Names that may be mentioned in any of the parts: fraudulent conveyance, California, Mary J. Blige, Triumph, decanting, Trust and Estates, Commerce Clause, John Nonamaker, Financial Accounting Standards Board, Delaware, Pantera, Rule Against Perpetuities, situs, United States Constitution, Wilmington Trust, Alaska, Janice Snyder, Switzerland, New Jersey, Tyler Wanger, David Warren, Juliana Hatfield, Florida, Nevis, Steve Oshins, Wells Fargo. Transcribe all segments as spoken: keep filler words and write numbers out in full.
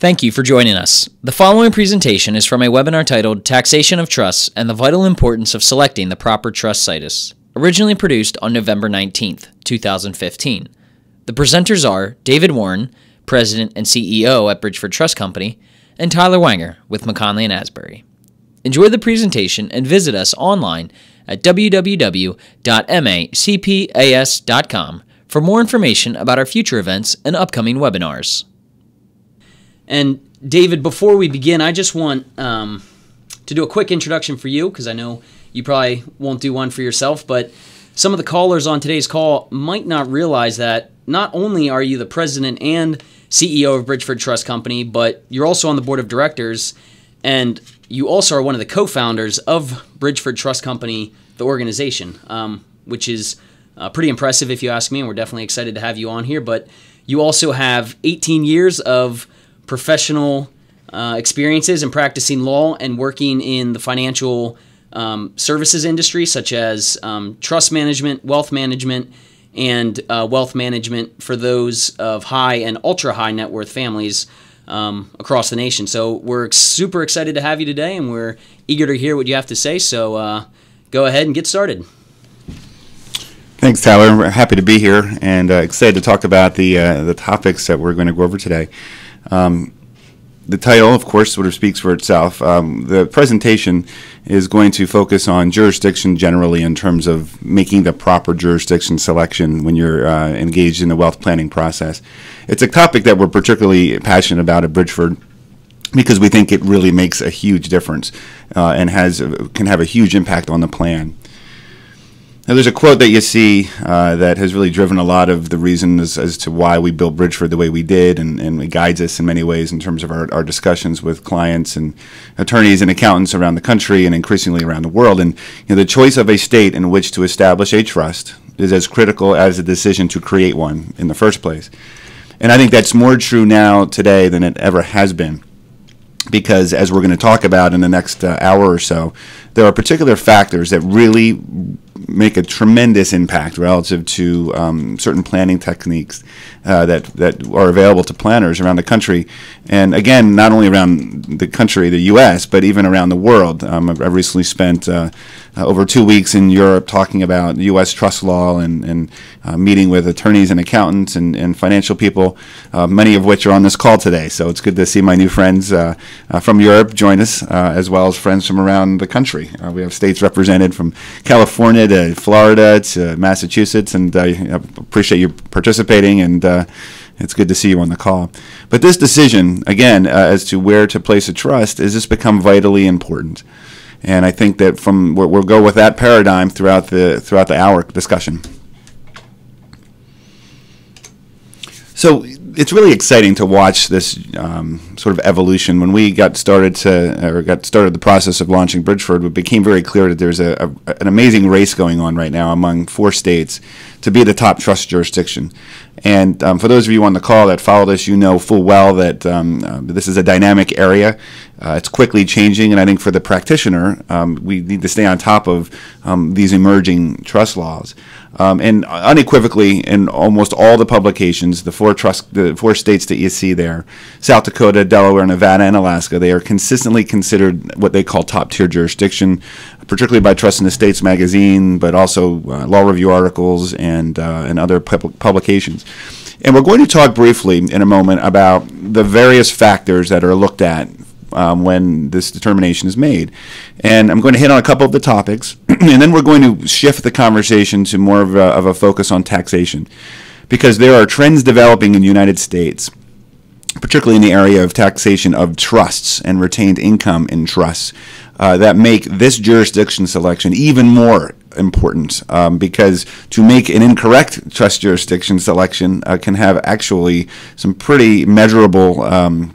Thank you for joining us. The following presentation is from a webinar titled Taxation of Trusts and the Vital Importance of Selecting the Proper Trust Situs, originally produced on November nineteenth, two thousand fifteen. The presenters are David Warren, President and C E O at Bridgeford Trust Company, and Tyler Wanger with McConley and Asbury. Enjoy the presentation and visit us online at w w w dot m a c p a s dot com for more information about our future events and upcoming webinars. And David, before we begin, I just want um, to do a quick introduction for you, because I know you probably won't do one for yourself, but some of the callers on today's call might not realize that not only are you the president and C E O of Bridgeford Trust Company, but you're also on the board of directors, and you also are one of the co-founders of Bridgeford Trust Company, the organization, um, which is uh, pretty impressive if you ask me, and we're definitely excited to have you on here. But you also have eighteen years of professional uh, experiences in practicing law and working in the financial um, services industry, such as um, trust management, wealth management, and uh, wealth management for those of high and ultra high net worth families Um, across the nation. So we're super excited to have you today, and we're eager to hear what you have to say. So uh, go ahead and get started. Thanks, Tyler. We're happy to be here and uh, excited to talk about the uh, the topics that we're going to go over today. Um, the title, of course, sort of speaks for itself. Um, the presentation is going to focus on jurisdiction generally in terms of making the proper jurisdiction selection when you're uh, engaged in the wealth planning process. It's a topic that we're particularly passionate about at Bridgeford because we think it really makes a huge difference uh, and has a, can have a huge impact on the plan. Now, there's a quote that you see uh, that has really driven a lot of the reasons as to why we built Bridgeford the way we did, and, and it guides us in many ways in terms of our, our discussions with clients and attorneys and accountants around the country and increasingly around the world. And you know, the choice of a state in which to establish a trust is as critical as the decision to create one in the first place. And I think that's more true now today than it ever has been, because as we're going to talk about in the next uh, hour or so, there are particular factors that really make a tremendous impact relative to um, certain planning techniques uh, that, that are available to planners around the country. And again, not only around the country, the U S, but even around the world. Um, I've recently spent uh, over two weeks in Europe talking about U S trust law and, and uh, meeting with attorneys and accountants and, and financial people, uh, many of which are on this call today. So it's good to see my new friends uh, uh, from Europe join us, uh, as well as friends from around the country. Uh, we have states represented from California to Florida to Massachusetts, and I uh, appreciate you participating, and uh, it's good to see you on the call. But this decision, again, uh, as to where to place a trust, has just become vitally important. And I think that from we'll, we'll go with that paradigm throughout the throughout the hour discussion. So it's really exciting to watch this um, sort of evolution. When we got started to or got started the process of launching Bridgeford, it became very clear that there's a, a an amazing race going on right now among four states to be the top trust jurisdiction. And um, for those of you on the call that follow this, you know full well that um, uh, this is a dynamic area. Uh, it's quickly changing, and I think for the practitioner, um, we need to stay on top of um, these emerging trust laws. Um, and unequivocally, in almost all the publications, the four trust, the four states that you see there, South Dakota, Delaware, Nevada, and Alaska, they are consistently considered what they call top-tier jurisdiction, particularly by Trust and Estates magazine, but also uh, law review articles and, uh, and other pub publications. And we're going to talk briefly in a moment about the various factors that are looked at Um, when this determination is made. And I'm going to hit on a couple of the topics, and then we're going to shift the conversation to more of a, of a focus on taxation, because there are trends developing in the United States, particularly in the area of taxation of trusts and retained income in trusts, uh, that make this jurisdiction selection even more important, um, because to make an incorrect trust jurisdiction selection uh, can have actually some pretty measurable um,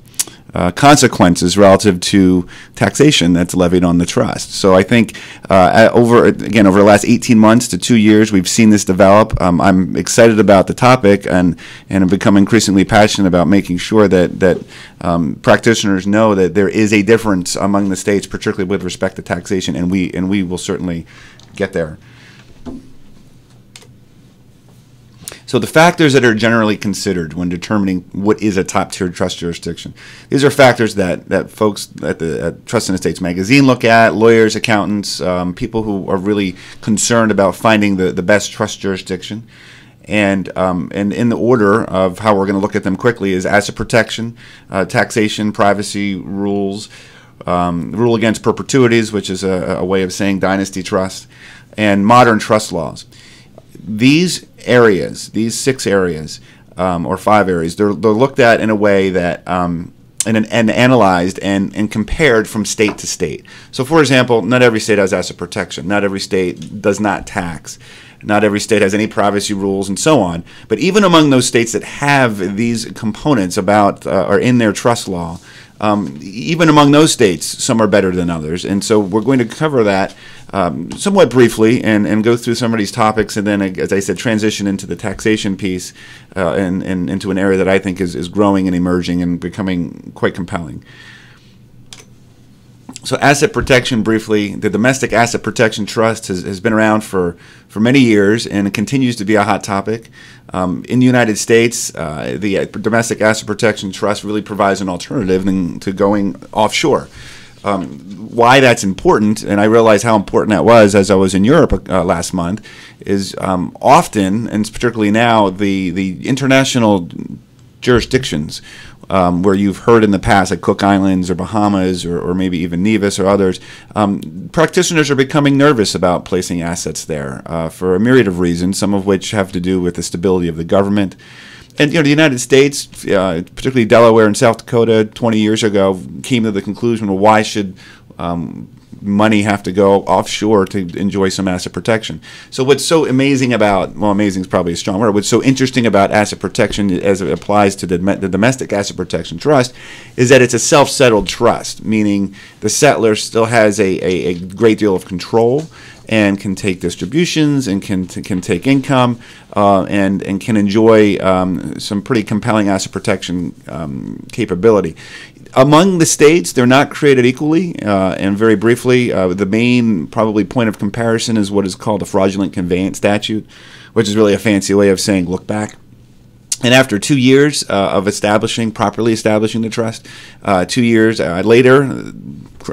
Uh, consequences relative to taxation that's levied on the trust. So I think uh, over again over the last eighteen months to two years, we've seen this develop. Um, I'm excited about the topic, and and I've become increasingly passionate about making sure that that um, practitioners know that there is a difference among the states, particularly with respect to taxation, and we and we will certainly get there. So the factors that are generally considered when determining what is a top-tier trust jurisdiction, these are factors that, that folks at the at Trust and Estates magazine look at, lawyers, accountants, um, people who are really concerned about finding the, the best trust jurisdiction. And, um, and in the order of how we're going to look at them quickly is asset protection, uh, taxation, privacy rules, um, rule against perpetuities, which is a, a way of saying dynasty trust, and modern trust laws. These areas, these six areas um, or five areas, they're, they're looked at in a way that um, and, and analyzed and, and compared from state to state. So, for example, not every state has asset protection. Not every state does not tax. Not every state has any privacy rules and so on. But even among those states that have these components about uh, or in their trust law, Um, even among those states, some are better than others. And so we're going to cover that um, somewhat briefly and, and go through some of these topics and then, as I said, transition into the taxation piece uh, and, and into an area that I think is, is growing and emerging and becoming quite compelling. So asset protection briefly, the Domestic Asset Protection Trust has, has been around for, for many years and it continues to be a hot topic. Um, in the United States, uh, the Domestic Asset Protection Trust really provides an alternative to going offshore. Um, why that's important, and I realized how important that was as I was in Europe uh, last month, is um, often, and particularly now, the, the international jurisdictions Um, where you've heard in the past, like Cook Islands or Bahamas or, or maybe even Nevis or others, um, practitioners are becoming nervous about placing assets there uh, for a myriad of reasons, some of which have to do with the stability of the government. And, you know, the United States, uh, particularly Delaware and South Dakota twenty years ago, came to the conclusion, well, why should um, money have to go offshore to enjoy some asset protection? So what's so amazing about, well, amazing is probably a strong word, what's so interesting about asset protection as it applies to the, the Domestic Asset Protection Trust is that it's a self-settled trust, meaning the settler still has a, a, a great deal of control and can take distributions and can, can take income uh, and, and can enjoy um, some pretty compelling asset protection um, capability. Among the states, they're not created equally, uh, and very briefly, uh, the main probably point of comparison is what is called a fraudulent conveyance statute, which is really a fancy way of saying look back. And after two years uh, of establishing, properly establishing the trust, uh, two years uh, later,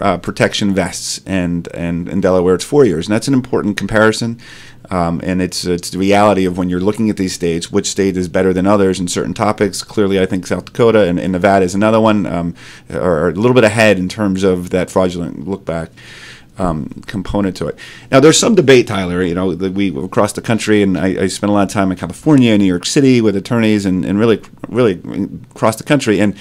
uh, protection vests, and and in Delaware it's four years, and that's an important comparison. Um, and it's it's the reality of when you're looking at these states, which state is better than others in certain topics. Clearly, I think South Dakota and, and Nevada is another one, um, are a little bit ahead in terms of that fraudulent look back um, component to it. Now, there's some debate, Tyler. You know, that we across the country, and I, I spent a lot of time in California, New York City, with attorneys, and, and really, really across the country. And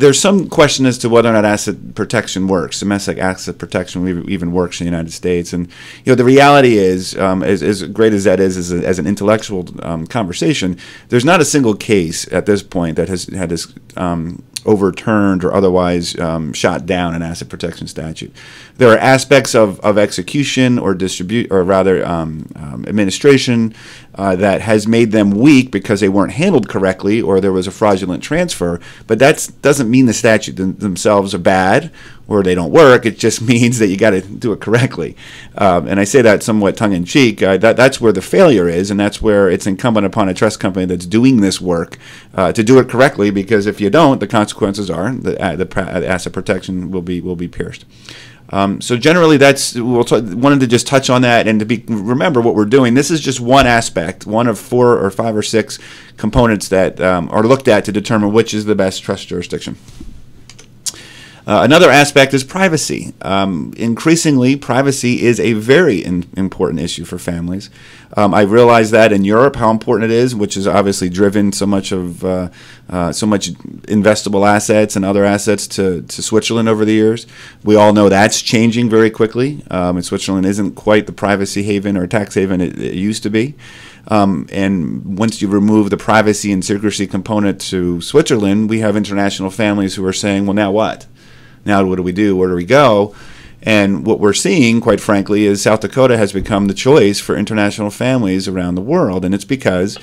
there's some question as to whether or not asset protection works, domestic asset protection even works in the United States. And you know, the reality is, um, as, as great as that is, as, a, as an intellectual um, conversation, there's not a single case at this point that has had this. Um, overturned or otherwise um, shot down an asset protection statute. There are aspects of, of execution or distribute or rather um, um, administration uh, that has made them weak because they weren't handled correctly or there was a fraudulent transfer, but that doesn't mean the statute th themselves are bad or they don't work. It just means that you got to do it correctly. Um, and I say that somewhat tongue-in-cheek. Uh, that, that's where the failure is, and that's where it's incumbent upon a trust company that's doing this work uh, to do it correctly, because if you don't, the consequences are the, uh, the asset protection will be will be pierced. Um, so generally, that's we'll t wanted to just touch on that and to be remember what we're doing. This is just one aspect, one of four or five or six components that um, are looked at to determine which is the best trust jurisdiction. Uh, another aspect is privacy. Um, increasingly, privacy is a very in, important issue for families. Um, I realize that in Europe, how important it is, which has obviously driven so much of uh, uh, so much investable assets and other assets to, to Switzerland over the years. We all know that's changing very quickly, um, and Switzerland isn't quite the privacy haven or tax haven it, it used to be. Um, and once you remove the privacy and secrecy component to Switzerland, we have international families who are saying, well, now what? Now what do we do? Where do we go? And what we're seeing, quite frankly, is South Dakota has become the choice for international families around the world, and it's because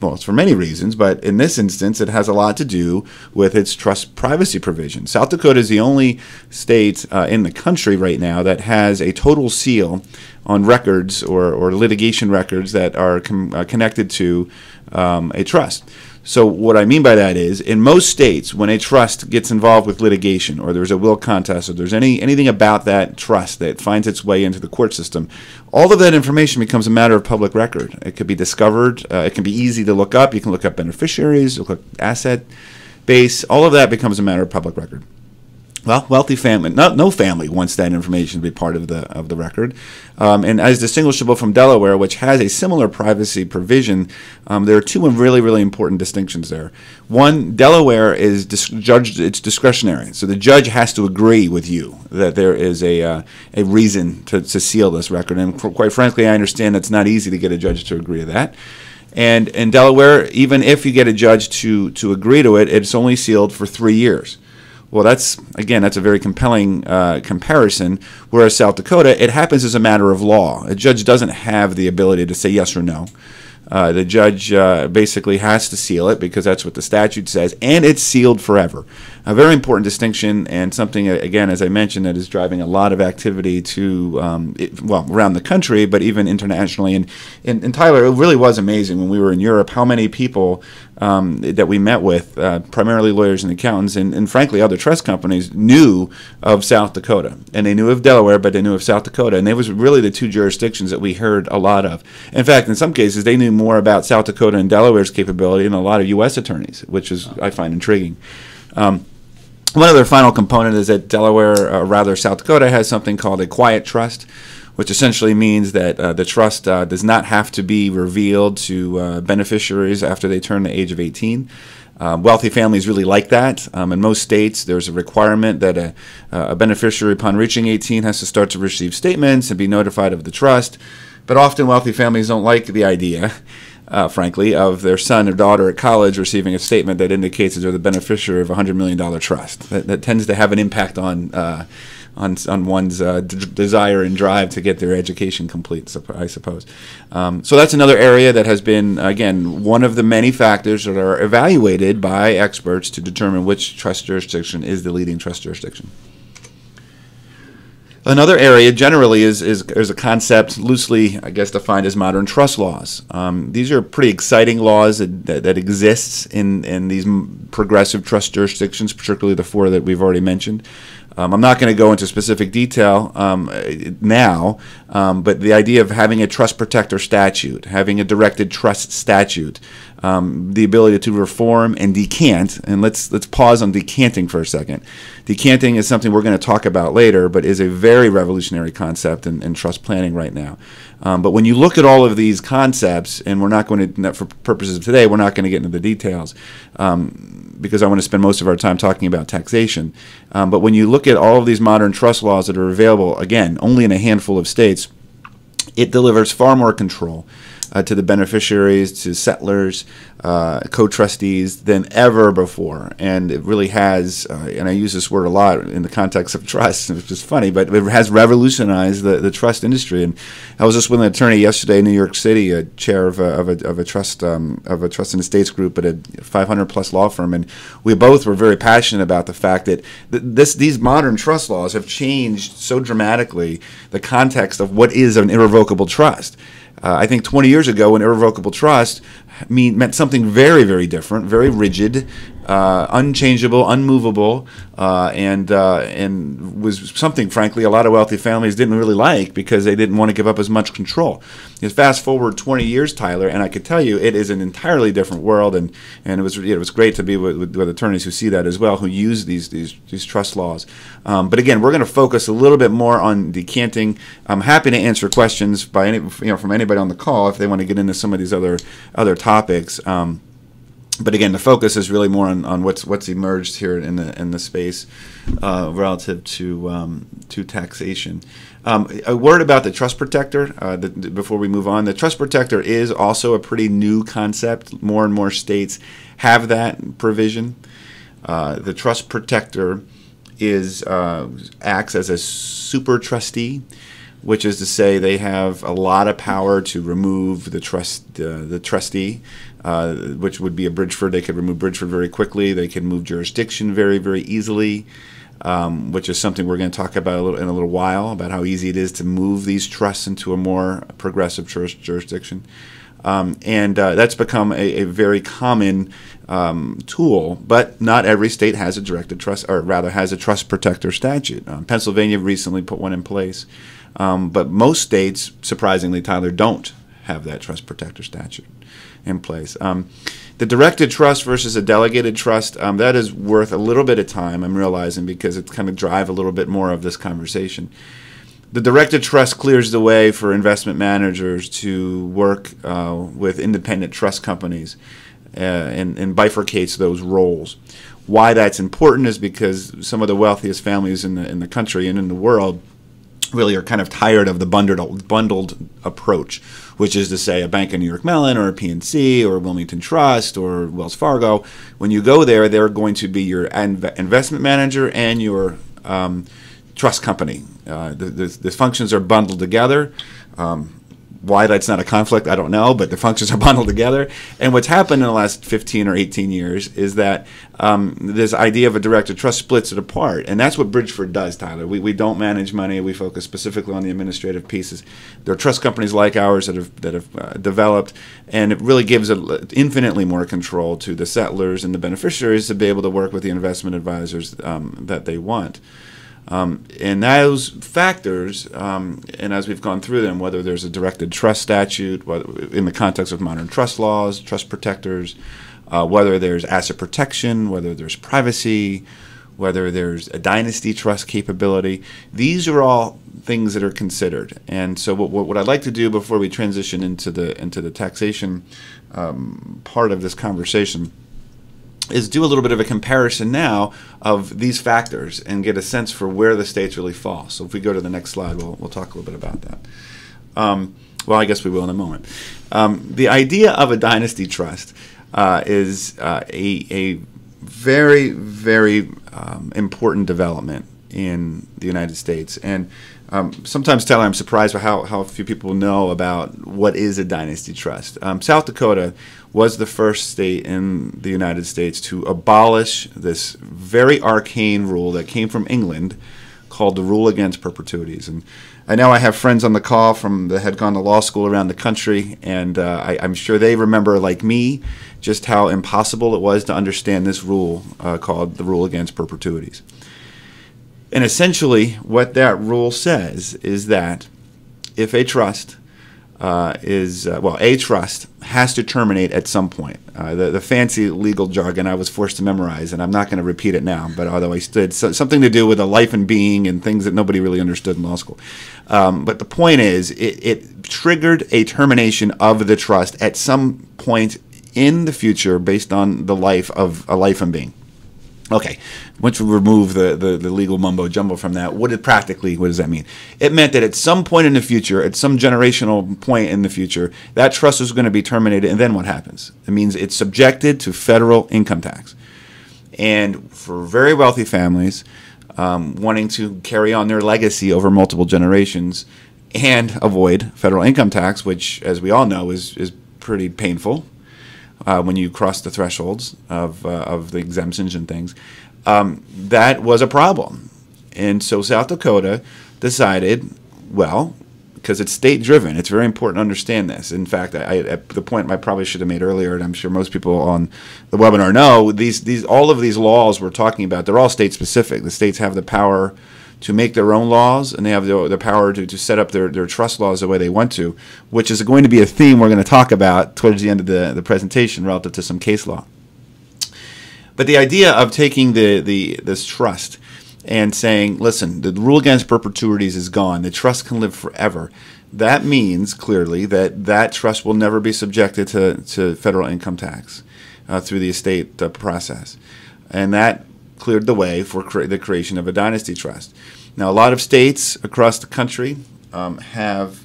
well, it's for many reasons, but in this instance, it has a lot to do with its trust privacy provision. South Dakota is the only state uh, in the country right now that has a total seal on records or, or litigation records that are com uh, connected to um, a trust. So what I mean by that is, in most states, when a trust gets involved with litigation, or there's a will contest, or there's any anything about that trust that finds its way into the court system, all of that information becomes a matter of public record. It could be discovered. Uh, it can be easy to look up. You can look up beneficiaries, look up asset base. All of that becomes a matter of public record. Well, wealthy family, not, no family wants that information to be part of the of the record. Um, and as distinguishable from Delaware, which has a similar privacy provision, um, there are two really, really important distinctions there. One, Delaware is dis judged, it's discretionary. So the judge has to agree with you that there is a, uh, a reason to, to seal this record. And quite frankly, I understand that's not easy to get a judge to agree to that. And in Delaware, even if you get a judge to, to agree to it, it's only sealed for three years. Well, that's, again, that's a very compelling uh, comparison, whereas South Dakota, it happens as a matter of law. A judge doesn't have the ability to say yes or no. Uh, the judge uh, basically has to seal it because that's what the statute says, and it's sealed forever. A very important distinction, and something, again, as I mentioned, that is driving a lot of activity to, um, it, well, around the country, but even internationally. And, and, and Tyler, it really was amazing when we were in Europe how many people um, that we met with, uh, primarily lawyers and accountants, and, and frankly other trust companies, knew of South Dakota. And they knew of Delaware, but they knew of South Dakota. And it was really the two jurisdictions that we heard a lot of. In fact, in some cases, they knew more about South Dakota and Delaware's capability than a lot of U S attorneys, which is, I find, intriguing. Um, one other final component is that Delaware, or rather South Dakota, has something called a quiet trust, which essentially means that uh, the trust uh, does not have to be revealed to uh, beneficiaries after they turn the age of eighteen. Um, wealthy families really like that. Um, in most states, there's a requirement that a, a beneficiary upon reaching eighteen has to start to receive statements and be notified of the trust. But often wealthy families don't like the idea, uh, frankly, of their son or daughter at college receiving a statement that indicates that they're the beneficiary of a one hundred million dollar trust. That, that tends to have an impact on uh, on, on one's uh, d desire and drive to get their education complete, I suppose. Um, so that's another area that has been, again, one of the many factors that are evaluated by experts to determine which trust jurisdiction is the leading trust jurisdiction. Another area generally is, is, is a concept loosely, I guess, defined as modern trust laws. Um, these are pretty exciting laws that, that, that exists in, in these progressive trust jurisdictions, particularly the four that we've already mentioned. Um, I'm not going to go into specific detail um, now, um, but the idea of having a trust protector statute, having a directed trust statute, um, the ability to reform and decant, and let's let's pause on decanting for a second. Decanting is something we're going to talk about later, but is a very revolutionary concept in, in trust planning right now. Um, but when you look at all of these concepts, and we're not going to, for purposes of today, we're not going to get into the details um, because I want to spend most of our time talking about taxation. Um, but when you look at all of these modern trust laws that are available, again, only in a handful of states, it delivers far more control uh, to the beneficiaries, to settlers, uh, co-trustees than ever before. And it really has, uh, and I use this word a lot in the context of trust, which is funny, but it has revolutionized the, the trust industry. And I was just with an attorney yesterday in New York City, a chair of a, of a, of a trust um, of a trust and estates group at a five hundred plus law firm, and we both were very passionate about the fact that th this these modern trust laws have changed so dramatically the context of what is an irrevocable trust. Uh, I think twenty years ago, an irrevocable trust mean, meant something very, very different, very rigid, uh, unchangeable, unmovable, uh, and uh, and was something, frankly, a lot of wealthy families didn't really like because they didn't want to give up as much control. Just fast forward twenty years, Tyler, and I could tell you it is an entirely different world, and and it was it was great to be with, with, with attorneys who see that as well, who use these these these trust laws. Um, but again, we're going to focus a little bit more on decanting. I'm happy to answer questions by any you know from anybody on the call if they want to get into some of these other other topics, um, but again, the focus is really more on, on what's what's emerged here in the in the space uh, relative to um, to taxation. Um, a word about the trust protector uh, the, the, before we move on. The trust protector is also a pretty new concept. More and more states have that provision. Uh, the trust protector is uh, acts as a super trustee. which is to say they have a lot of power to remove the trust, uh, the trustee, uh, which would be a Bridgeford. They could remove Bridgeford very quickly. They can move jurisdiction very, very easily, um, which is something we're going to talk about a little, in a little while, about how easy it is to move these trusts into a more progressive juris jurisdiction. Um, and uh, that's become a, a very common um, tool, but not every state has a directed trust, or rather has a trust protector statute. Um, Pennsylvania recently put one in place, um, but most states, surprisingly, Tyler, don't have that trust protector statute in place. Um, the directed trust versus a delegated trust, um, that is worth a little bit of time, I'm realizing, because it's kind of drive a little bit more of this conversation. The directed trust clears the way for investment managers to work uh, with independent trust companies uh, and, and bifurcates those roles. Why that's important is because some of the wealthiest families in the, in the country and in the world really are kind of tired of the bundled, bundled approach, which is to say a Bank of New York Mellon or a P N C or a Wilmington Trust or Wells Fargo. When you go there, they're going to be your inv investment manager and your um, trust company. Uh, the, the, the functions are bundled together. Um, why that's not a conflict, I don't know, but the functions are bundled together. And what's happened in the last fifteen or eighteen years is that um, this idea of a directed trust splits it apart. And that's what Bridgeford does, Tyler. We, we don't manage money. We focus specifically on the administrative pieces. There are trust companies like ours that have, that have uh, developed, and it really gives a, infinitely more control to the settlers and the beneficiaries to be able to work with the investment advisors um, that they want. Um, and those factors, um, and as we've gone through them, whether there's a directed trust statute, whether, in the context of modern trust laws, trust protectors, uh, whether there's asset protection, whether there's privacy, whether there's a dynasty trust capability, these are all things that are considered. And so what, what I'd like to do before we transition into the, into the taxation um, part of this conversation is do a little bit of a comparison now of these factors and get a sense for where the states really fall. So if we go to the next slide, we'll, we'll talk a little bit about that. Um, well, I guess we will in a moment. Um, the idea of a dynasty trust uh, is uh, a, a very, very um, important development in the United States. And um, sometimes, Tyler, I'm surprised by how, how few people know about what is a dynasty trust. Um, South Dakota was the first state in the United States to abolish this very arcane rule that came from England called the Rule Against Perpetuities. And I know I have friends on the call from that had gone to law school around the country, and uh, I, I'm sure they remember, like me, just how impossible it was to understand this rule uh, called the Rule Against Perpetuities. And essentially what that rule says is that if a trust uh, is, uh, well, a trust has to terminate at some point. Uh, the, the fancy legal jargon I was forced to memorize, and I'm not going to repeat it now, but although I stood, so, something to do with a life and being and things that nobody really understood in law school. Um, but the point is it, it triggered a termination of the trust at some point in the future based on the life of a life and being. Okay, once we remove the, the, the legal mumbo-jumbo from that, what it practically, what does that mean? It meant that at some point in the future, at some generational point in the future, that trust was going to be terminated, and then what happens? It means it's subjected to federal income tax. And for very wealthy families um, wanting to carry on their legacy over multiple generations and avoid federal income tax, which, as we all know, is, is pretty painful, Uh, when you cross the thresholds of, uh, of the exemptions and things, um, that was a problem. And so South Dakota decided, well, because it's state-driven, it's very important to understand this. In fact, I, I, at the point I probably should have made earlier, and I'm sure most people on the webinar know, these, these, all of these laws we're talking about, they're all state-specific. The states have the power to make their own laws, and they have the, the power to, to set up their, their trust laws the way they want to, which is going to be a theme we're going to talk about towards the end of the, the presentation relative to some case law. But the idea of taking the, the this trust and saying, listen, the rule against perpetuities is gone. The trust can live forever. That means clearly that that trust will never be subjected to, to federal income tax uh, through the estate uh, process. And that cleared the way for cre the creation of a dynasty trust. Now, a lot of states across the country um, have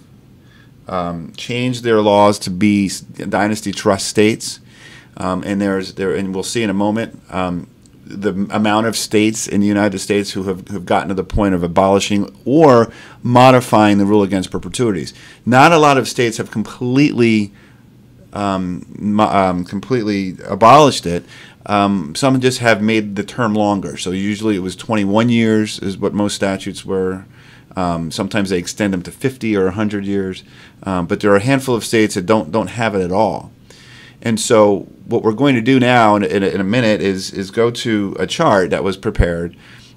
um, changed their laws to be dynasty trust states, um, and there's there, and we'll see in a moment um, the amount of states in the United States who have, have gotten to the point of abolishing or modifying the rule against perpetuities. Not a lot of states have completely um, um, completely abolished it. Um, some just have made the term longer. So usually it was twenty-one years is what most statutes were. Um, sometimes they extend them to fifty or a hundred years. Um, but there are a handful of states that don't, don't have it at all. And so what we're going to do now in, in, in a minute is, is go to a chart that was prepared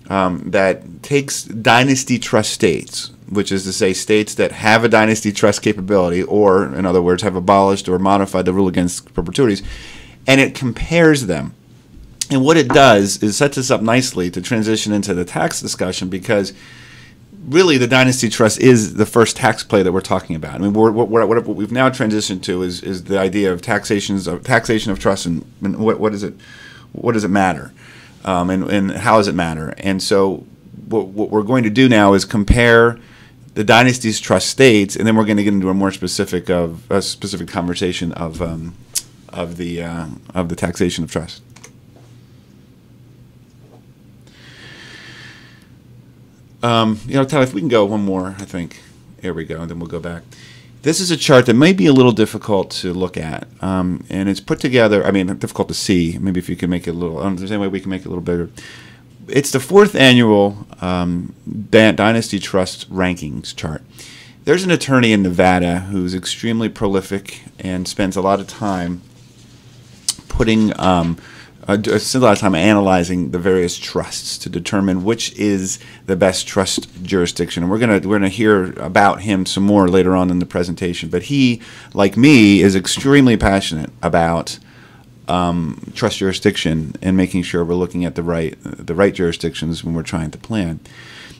um, that takes dynasty trust states, which is to say states that have a dynasty trust capability or, in other words, have abolished or modified the rule against perpetuities, and it compares them. And what it does is sets us up nicely to transition into the tax discussion, because really the dynasty trust is the first tax play that we're talking about. I mean, we're, we're, what we've now transitioned to is, is the idea of taxations of taxation of trust, and, and what, what is it, what does it matter, um, and, and how does it matter? And so what, what we're going to do now is compare the dynasty's trust states, and then we're going to get into a more specific of a specific conversation of um, of the uh, of the taxation of trust. Um, you know, Tyler, if we can go one more, I think. Here we go, and then we'll go back. This is a chart that may be a little difficult to look at, um, and it's put together, I mean, difficult to see. Maybe if you can make it a little, I don't know if there's any way we can make it a little bigger. It's the fourth annual um, Dynasty Trust Rankings chart. There's an attorney in Nevada who's extremely prolific and spends a lot of time putting, um, I spent a lot of time analyzing the various trusts to determine which is the best trust jurisdiction. And we're gonna we're gonna hear about him some more later on in the presentation. But he, like me, is extremely passionate about um, trust jurisdiction and making sure we're looking at the right the right jurisdictions when we're trying to plan.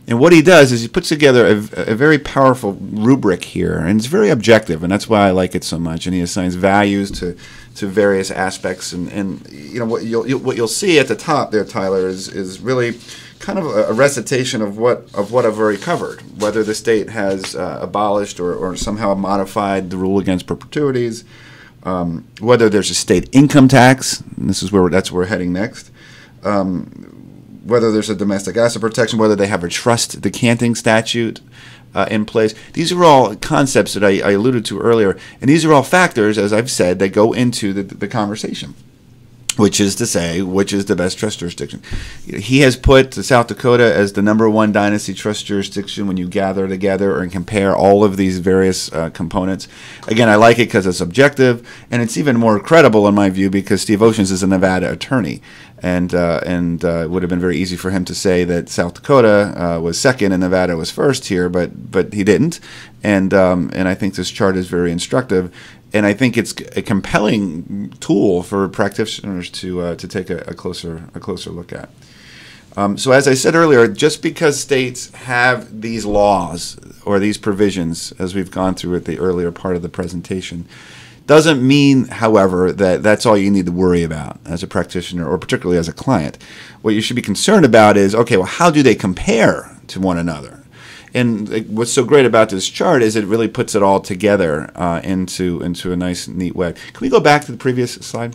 And what he does is he puts together a, a very powerful rubric here, and it's very objective, and that's why I like it so much. And he assigns values to, to various aspects, and, and you know what you'll, you'll what you'll see at the top there, Tyler, is is really kind of a, a recitation of what of what I've already covered, whether the state has uh, abolished or, or somehow modified the rule against perpetuities, um, whether there's a state income tax, and this is where we're, that's where we're heading next. Um, whether there's a domestic asset protection, whether they have a trust decanting statute uh, in place. These are all concepts that I, I alluded to earlier, and these are all factors, as I've said, that go into the, the conversation, which is to say, which is the best trust jurisdiction. He has put South Dakota as the number one dynasty trust jurisdiction when you gather together and compare all of these various uh, components. Again, I like it because it's objective, and it's even more credible in my view because Steve Oshins is a Nevada attorney, and uh, and uh, it would have been very easy for him to say that South Dakota uh, was second and Nevada was first here, but but he didn't, and um, and I think this chart is very instructive. And I think it's a compelling tool for practitioners to uh, to take a, a closer a closer look at. Um, so as I said earlier, just because states have these laws or these provisions, as we've gone through at the earlier part of the presentation, doesn't mean, however, that that's all you need to worry about as a practitioner or particularly as a client. What you should be concerned about is, okay, well, how do they compare to one another? And what's so great about this chart is it really puts it all together uh, into, into a nice, neat way. Can we go back to the previous slide?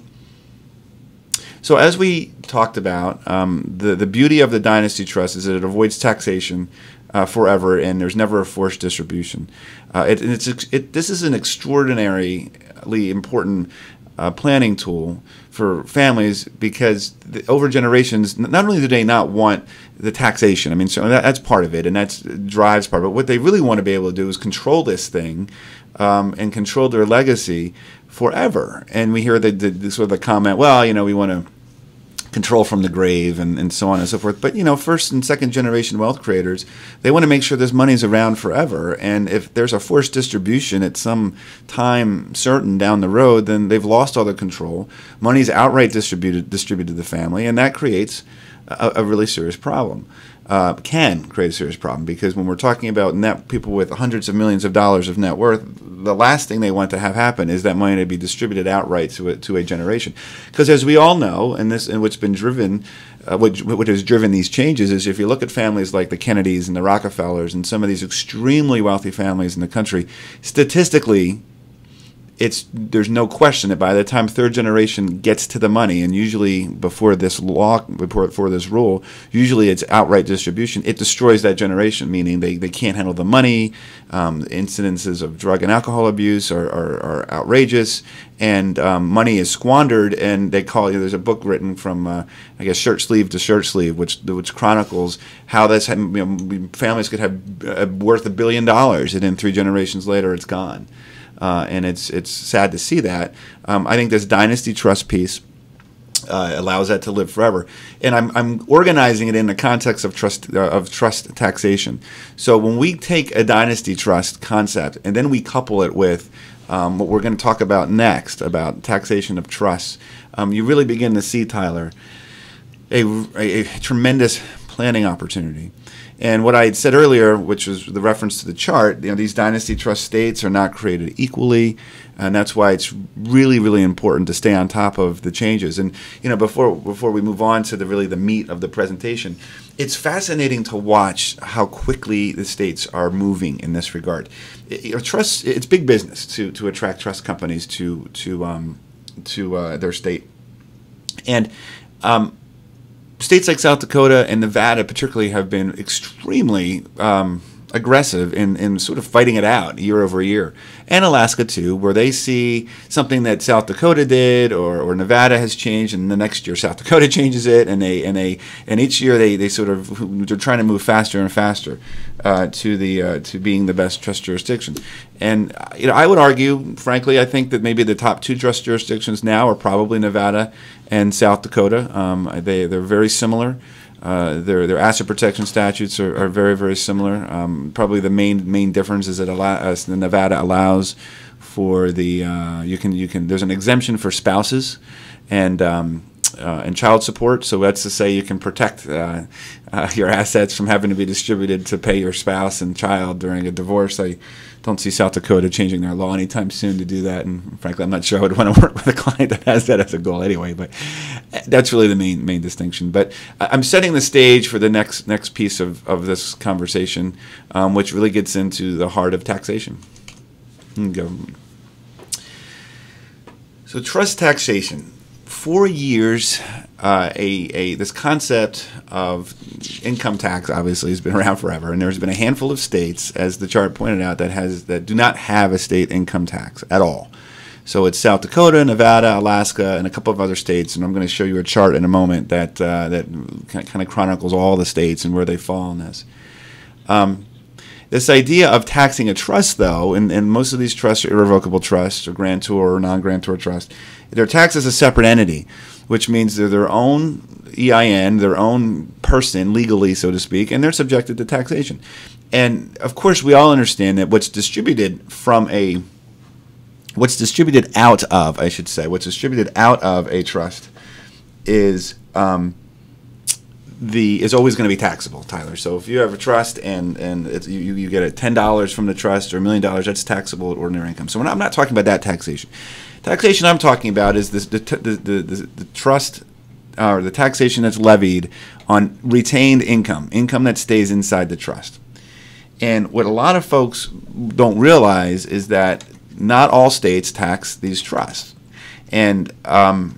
So as we talked about, um, the, the beauty of the dynasty trust is that it avoids taxation uh, forever, and there's never a forced distribution. Uh, it, and it's, it, this is an extraordinarily important uh, planning tool for families, because the, over generations, not only do they not want the taxation, I mean, so that, that's part of it, and that's drives part of it. What they really want to be able to do is control this thing um, and control their legacy forever. And we hear the, the, the sort of the comment, well, you know, we want to control from the grave and, and so on and so forth. But, you know, first and second generation wealth creators, they want to make sure this money's around forever. And if there's a forced distribution at some time certain down the road, then they've lost all their control. Money's outright distributed, distributed to the family, and that creates A, a really serious problem, uh, can create a serious problem, because when we're talking about net people with hundreds of millions of dollars of net worth, the last thing they want to have happen is that money to be distributed outright to a, to a generation. Because as we all know, and this and what's been driven, uh, what, what has driven these changes is if you look at families like the Kennedys and the Rockefellers and some of these extremely wealthy families in the country, statistically, it's there's no question that by the time third generation gets to the money, and usually before this law, before this rule, usually it's outright distribution, it destroys that generation, meaning they, they can't handle the money. Um, incidences of drug and alcohol abuse are, are, are outrageous, and um, money is squandered. And they call you know, there's a book written from uh, I guess shirt sleeve to shirt sleeve, which which chronicles how this you know, families could have uh, worth a billion dollars, and then three generations later it's gone. Uh, and it's it's sad to see that. Um, I think this dynasty trust piece uh, allows that to live forever. And I'm I'm organizing it in the context of trust uh, of trust taxation. So when we take a dynasty trust concept and then we couple it with um, what we're going to talk about next about taxation of trusts, um, you really begin to see, Tyler, a, a, a tremendous planning opportunity. And what I had said earlier, which was the reference to the chart, you know, these dynasty trust states are not created equally, and that's why it's really, really important to stay on top of the changes. And you know, before before we move on to the really the meat of the presentation, it's fascinating to watch how quickly the states are moving in this regard. It, you know, trust, it's big business to to attract trust companies to to um, to uh, their state, and. Um, States like South Dakota and Nevada particularly have been extremely um, aggressive in, in sort of fighting it out year over year. And Alaska, too, where they see something that South Dakota did or, or Nevada has changed, and the next year South Dakota changes it, and they and they and each year they, they sort of they're trying to move faster and faster uh, to the uh, to being the best trust jurisdiction. And you know, I would argue, frankly, I think that maybe the top two trust jurisdictions now are probably Nevada and South Dakota. Um, they they're very similar. Uh, their their asset protection statutes are, are very very similar. Um, probably the main main difference is that allows, uh, Nevada allows for the uh, you can you can there's an exemption for spouses and um, uh, and child support. So that's to say you can protect uh, uh, your assets from having to be distributed to pay your spouse and child during a divorce. I don't see South Dakota changing their law anytime soon to do that. And frankly, I'm not sure I would want to work with a client that has that as a goal anyway. But that's really the main main distinction. But I'm setting the stage for the next next piece of, of this conversation, um, which really gets into the heart of taxation. Go. So trust taxation. For years, uh, a, a this concept of income tax obviously has been around forever, and there's been a handful of states, as the chart pointed out, that has that do not have a state income tax at all. So it's South Dakota, Nevada, Alaska, and a couple of other states, and I'm going to show you a chart in a moment that uh, that kind of chronicles all the states and where they fall in this. Um, This idea of taxing a trust, though, and, and most of these trusts are irrevocable trusts or grantor or non-grantor trust, they're taxed as a separate entity, which means they're their own E I N, their own person legally, so to speak, and they're subjected to taxation. And, of course, we all understand that what's distributed from a – what's distributed out of, I should say, what's distributed out of a trust is um, – The, is always going to be taxable, Tyler. So if you have a trust and, and it's, you, you get a ten dollars from the trust or a million dollars, that's taxable at ordinary income. So we're not, I'm not talking about that taxation. Taxation I'm talking about is this, the, the, the, the, the trust uh, or the taxation that's levied on retained income, income that stays inside the trust. And what a lot of folks don't realize is that not all states tax these trusts. And um,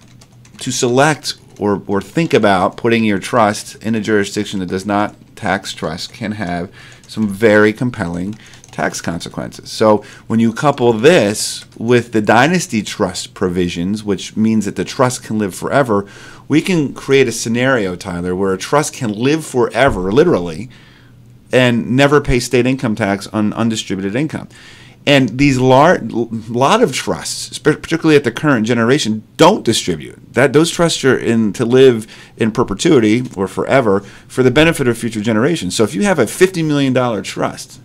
to select Or, or think about putting your trust in a jurisdiction that does not tax trust can have some very compelling tax consequences. So when you couple this with the dynasty trust provisions, which means that the trust can live forever, we can create a scenario, Tyler, where a trust can live forever, literally, and never pay state income tax on undistributed income. And these lar lot of trusts, particularly at the current generation, don't distribute. That those trusts are in to live in perpetuity or forever for the benefit of future generations. So if you have a fifty million dollar trust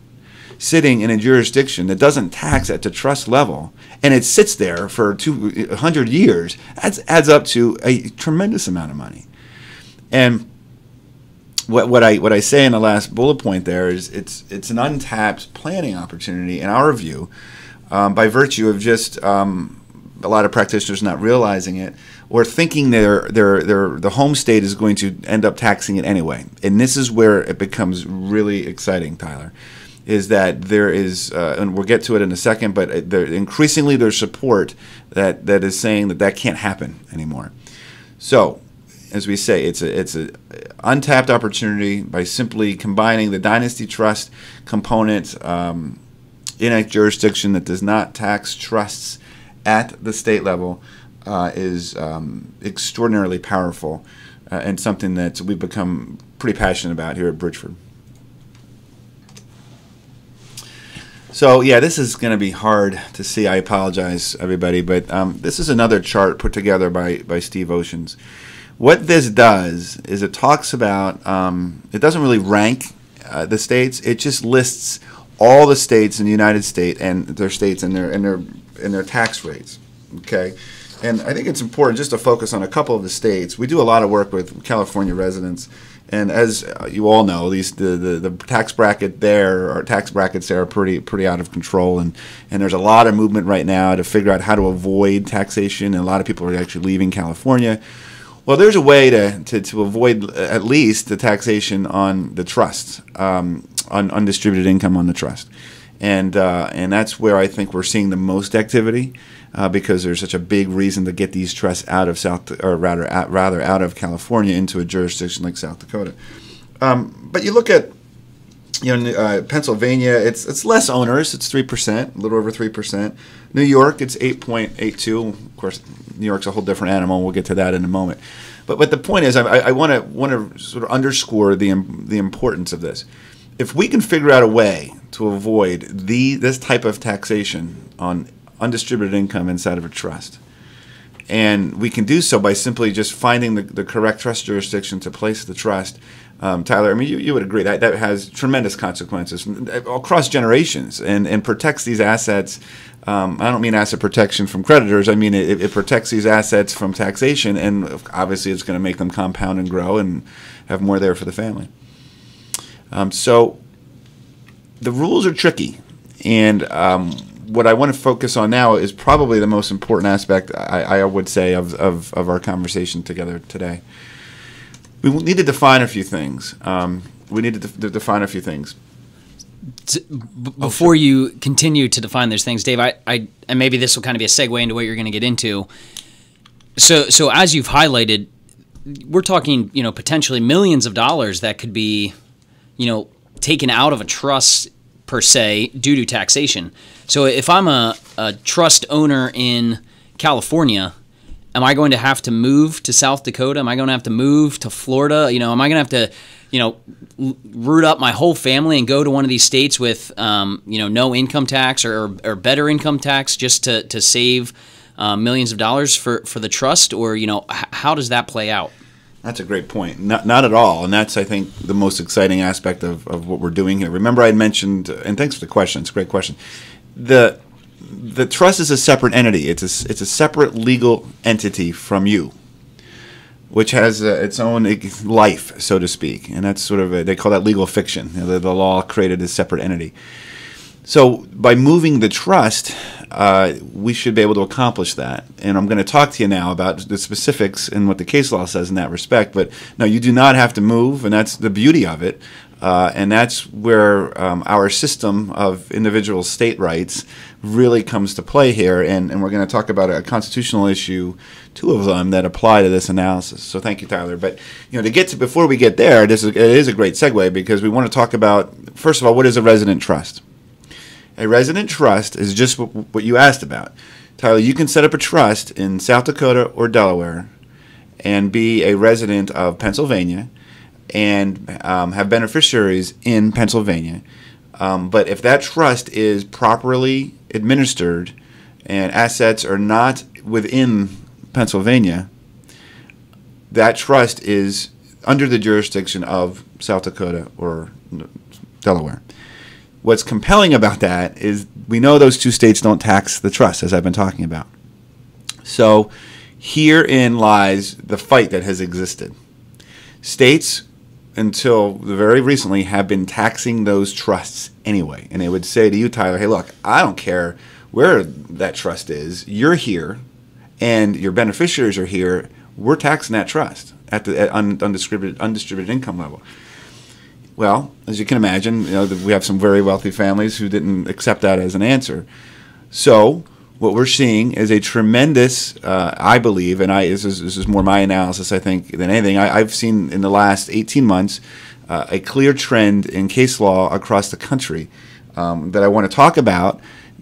sitting in a jurisdiction that doesn't tax at the trust level, and it sits there for two hundred years, that adds up to a tremendous amount of money. And What, what I what I say in the last bullet point there is it's it's an untapped planning opportunity in our view, um, by virtue of just um, a lot of practitioners not realizing it or thinking their their their the home state is going to end up taxing it anyway. And this is where it becomes really exciting, Tyler. is that there is, uh, and we'll get to it in a second, but there, increasingly there's support that, that is saying that that can't happen anymore. So, as we say, it's a it's a untapped opportunity by simply combining the dynasty trust component um, in a jurisdiction that does not tax trusts at the state level uh, is um, extraordinarily powerful uh, and something that we've become pretty passionate about here at Bridgeford. So yeah, this is going to be hard to see. I apologize, everybody, but um, this is another chart put together by by Steve Oshins. What this does is it talks about, um, it doesn't really rank uh, the states, it just lists all the states in the United States and their states and their, and their, and their tax rates, okay? And I think it's important just to focus on a couple of the states. We do a lot of work with California residents, and as you all know, these the, the, the tax bracket there, or tax brackets there are pretty, pretty out of control, and, and there's a lot of movement right now to figure out how to avoid taxation, and a lot of people are actually leaving California. Well, there's a way to, to, to avoid at least the taxation on the trust, um, on undistributed income on the trust. And, uh, and that's where I think we're seeing the most activity uh, because there's such a big reason to get these trusts out of South, or rather, out, rather out of California into a jurisdiction like South Dakota. Um, but you look at you know, uh, Pennsylvania, it's, it's less onerous. It's three percent, a little over three percent. New York, it's eight point eight two. Of course, New York's a whole different animal. We'll get to that in a moment. But, but the point is, I want to want to sort of underscore the, the importance of this. If we can figure out a way to avoid the, this type of taxation on undistributed income inside of a trust, and we can do so by simply just finding the, the correct trust jurisdiction to place the trust. Um, Tyler, I mean, you, you would agree that that has tremendous consequences across generations and, and protects these assets. Um, I don't mean asset protection from creditors. I mean, it, it protects these assets from taxation, and obviously it's going to make them compound and grow and have more there for the family. Um, so the rules are tricky, and um, what I want to focus on now is probably the most important aspect, I, I would say, of, of, of our conversation together today. We need to define a few things. Um, we need to de define a few things. To, b oh, before sure. you continue to define those things, Dave, I, I and maybe this will kind of be a segue into what you're going to get into. So, so as you've highlighted, we're talking, you know, potentially millions of dollars that could be, you know, taken out of a trust per se due to taxation. So if I'm a, a trust owner in California, am I going to have to move to South Dakota? Am I going to have to move to Florida? You know, am I going to have to, you know, root up my whole family and go to one of these states with, um, you know, no income tax or, or better income tax just to, to save uh, millions of dollars for, for the trust? Or, you know, h how does that play out? That's a great point. Not, not at all. And that's, I think, the most exciting aspect of, of what we're doing here. Remember I had mentioned, and thanks for the question. It's a great question. The, the trust is a separate entity. It's a, it's a separate legal entity from you, which has uh, its own life, so to speak. And that's sort of, a, they call that legal fiction. You know, the, the law created a separate entity. So by moving the trust, uh, we should be able to accomplish that. And I'm going to talk to you now about the specifics and what the case law says in that respect. But no, you do not have to move, and that's the beauty of it. Uh, and that's where um, our system of individual state rights really comes to play here. And, and we're going to talk about a constitutional issue, two of them, that apply to this analysis. So thank you, Tyler. But you know, to get to, before we get there, this is, it is a great segue because we want to talk about, first of all, what is a resident trust? A resident trust is just what you asked about. Tyler, you can set up a trust in South Dakota or Delaware and be a resident of Pennsylvania and um, have beneficiaries in Pennsylvania. Um, but if that trust is properly administered and assets are not within Pennsylvania, that trust is under the jurisdiction of South Dakota or Delaware. What's compelling about that is we know those two states don't tax the trust, as I've been talking about. So herein lies the fight that has existed. States, until very recently, have been taxing those trusts anyway. And they would say to you, Tyler, hey, look, I don't care where that trust is. You're here, and your beneficiaries are here. We're taxing that trust at the at un undistributed, undistributed income level. Well, as you can imagine, you know, we have some very wealthy families who didn't accept that as an answer. So what we're seeing is a tremendous, uh, I believe, and I this is, this is more my analysis, I think, than anything. I, I've seen in the last eighteen months uh, a clear trend in case law across the country um, that I want to talk about,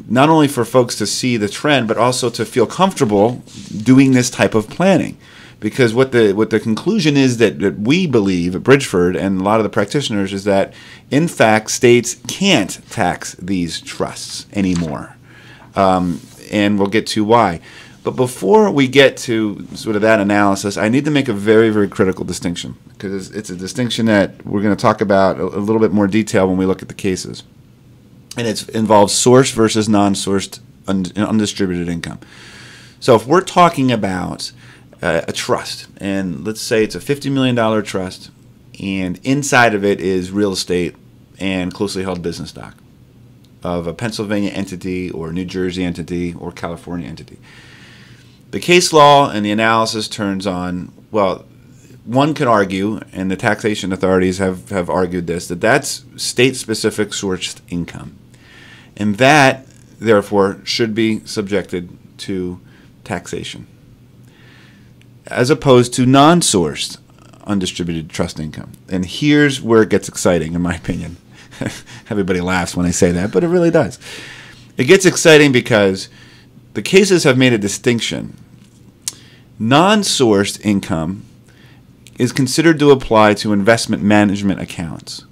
not only for folks to see the trend, but also to feel comfortable doing this type of planning. Because what the what the conclusion is that, that we believe at Bridgeford and a lot of the practitioners is that, in fact, states can't tax these trusts anymore. Um, and we'll get to why. But before we get to sort of that analysis, I need to make a very, very critical distinction, because it's a distinction that we're going to talk about a, a little bit more detail when we look at the cases. And it involves source versus non-sourced un undistributed income. So if we're talking about Uh, a trust, and let's say it's a fifty million dollar trust, and inside of it is real estate and closely held business stock of a Pennsylvania entity or New Jersey entity or California entity. The case law and the analysis turns on, well, one could argue, and the taxation authorities have, have argued this, that that's state-specific sourced income. And that, therefore, should be subjected to taxation, as opposed to non-sourced undistributed trust income. And here's where it gets exciting, in my opinion. Everybody laughs when I say that, but it really does. It gets exciting because the cases have made a distinction. Non-sourced income is considered to apply to investment management accounts.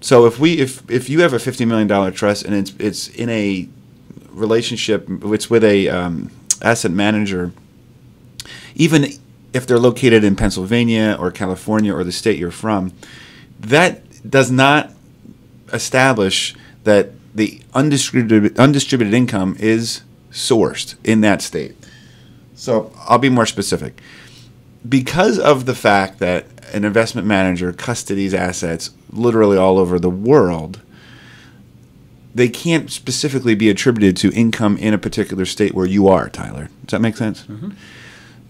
So if we if if you have a fifty million dollar trust and it's it's in a relationship, it's with a um, asset manager, even if they're located in Pennsylvania or California or the state you're from, that does not establish that the undistributed, undistributed income is sourced in that state. So I'll be more specific. Because of the fact that an investment manager custodies assets literally all over the world, they can't specifically be attributed to income in a particular state where you are, Tyler. Does that make sense? Mm-hmm.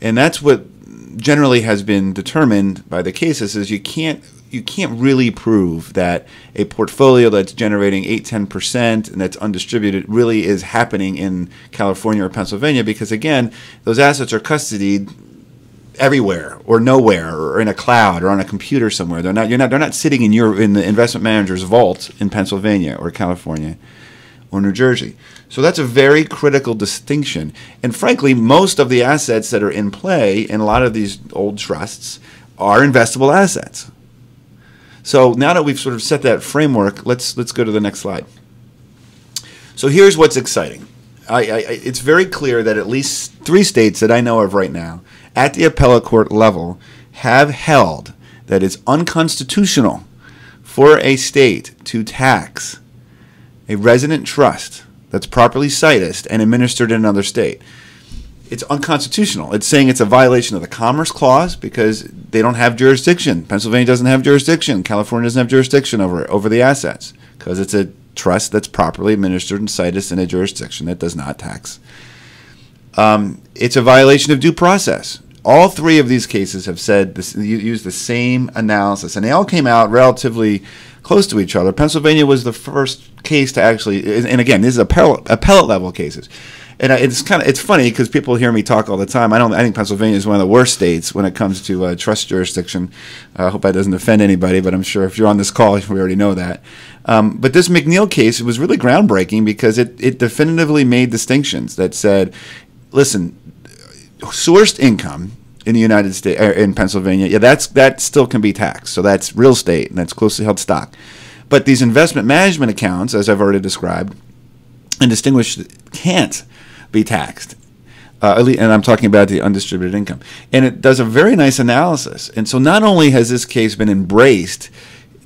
And that's what generally has been determined by the cases, is you can't you can't really prove that a portfolio that's generating eight, ten percent and that's undistributed really is happening in California or Pennsylvania, because, again, those assets are custodied everywhere or nowhere or in a cloud or on a computer somewhere. They're not you're not they're not sitting in your in the investment manager's vault in Pennsylvania or California or New Jersey. So that's a very critical distinction. And frankly, most of the assets that are in play in a lot of these old trusts are investable assets. So now that we've sort of set that framework, let's let's go to the next slide. So here's what's exciting. I, I, it's very clear that at least three states that I know of right now at the appellate court level have held that it's unconstitutional for a state to tax a resident trust that's properly cited and administered in another state. It's unconstitutional. It's saying it's a violation of the Commerce Clause because they don't have jurisdiction. Pennsylvania doesn't have jurisdiction. California doesn't have jurisdiction over over the assets because it's a trust that's properly administered and cited in a jurisdiction that does not tax. Um, it's a violation of due process. All three of these cases have said this, you use the same analysis, and they all came out relatively close to each other. Pennsylvania was the first case to actually, and again, this is appellate, appellate level cases. And it's kind of it's funny because people hear me talk all the time. I don't. I think Pennsylvania is one of the worst states when it comes to uh, trust jurisdiction. I uh, hope that doesn't offend anybody, but I'm sure if you're on this call, we already know that. Um, but this McNeil case was really groundbreaking because it it definitively made distinctions that said, listen, sourced income in the United States, or in Pennsylvania, yeah, that's that still can be taxed. So that's real estate and that's closely held stock. But these investment management accounts, as I've already described and distinguished, can't be taxed. Uh, at least, and I'm talking about the undistributed income. And it does a very nice analysis. And so not only has this case been embraced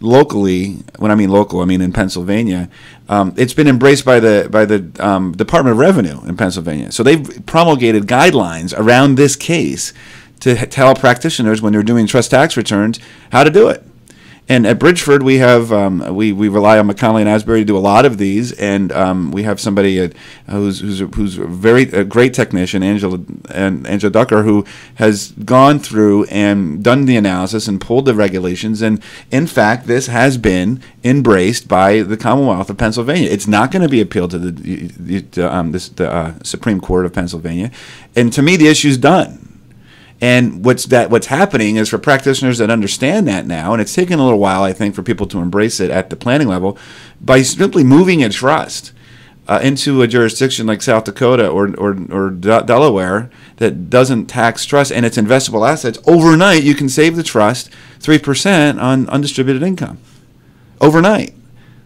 locally, when I mean local, I mean in Pennsylvania, um, it's been embraced by the by the um, Department of Revenue in Pennsylvania. So they've promulgated guidelines around this case to tell practitioners when they're doing trust tax returns how to do it. And at Bridgeford, we have um, we we rely on McConnelly and Asbury to do a lot of these, and um, we have somebody at, who's who's a, who's a very a great technician, Angela and Angela Ducker, who has gone through and done the analysis and pulled the regulations. And in fact, this has been embraced by the Commonwealth of Pennsylvania. It's not going to be appealed to the, the um, this, the uh, Supreme Court of Pennsylvania. And to me, the issue's done. And what's that? What's happening is for practitioners that understand that now, and it's taken a little while, I think, for people to embrace it at the planning level, by simply moving a trust uh, into a jurisdiction like South Dakota or or, or De- Delaware that doesn't tax trust and its investable assets. Overnight, you can save the trust three percent on undistributed income. Overnight.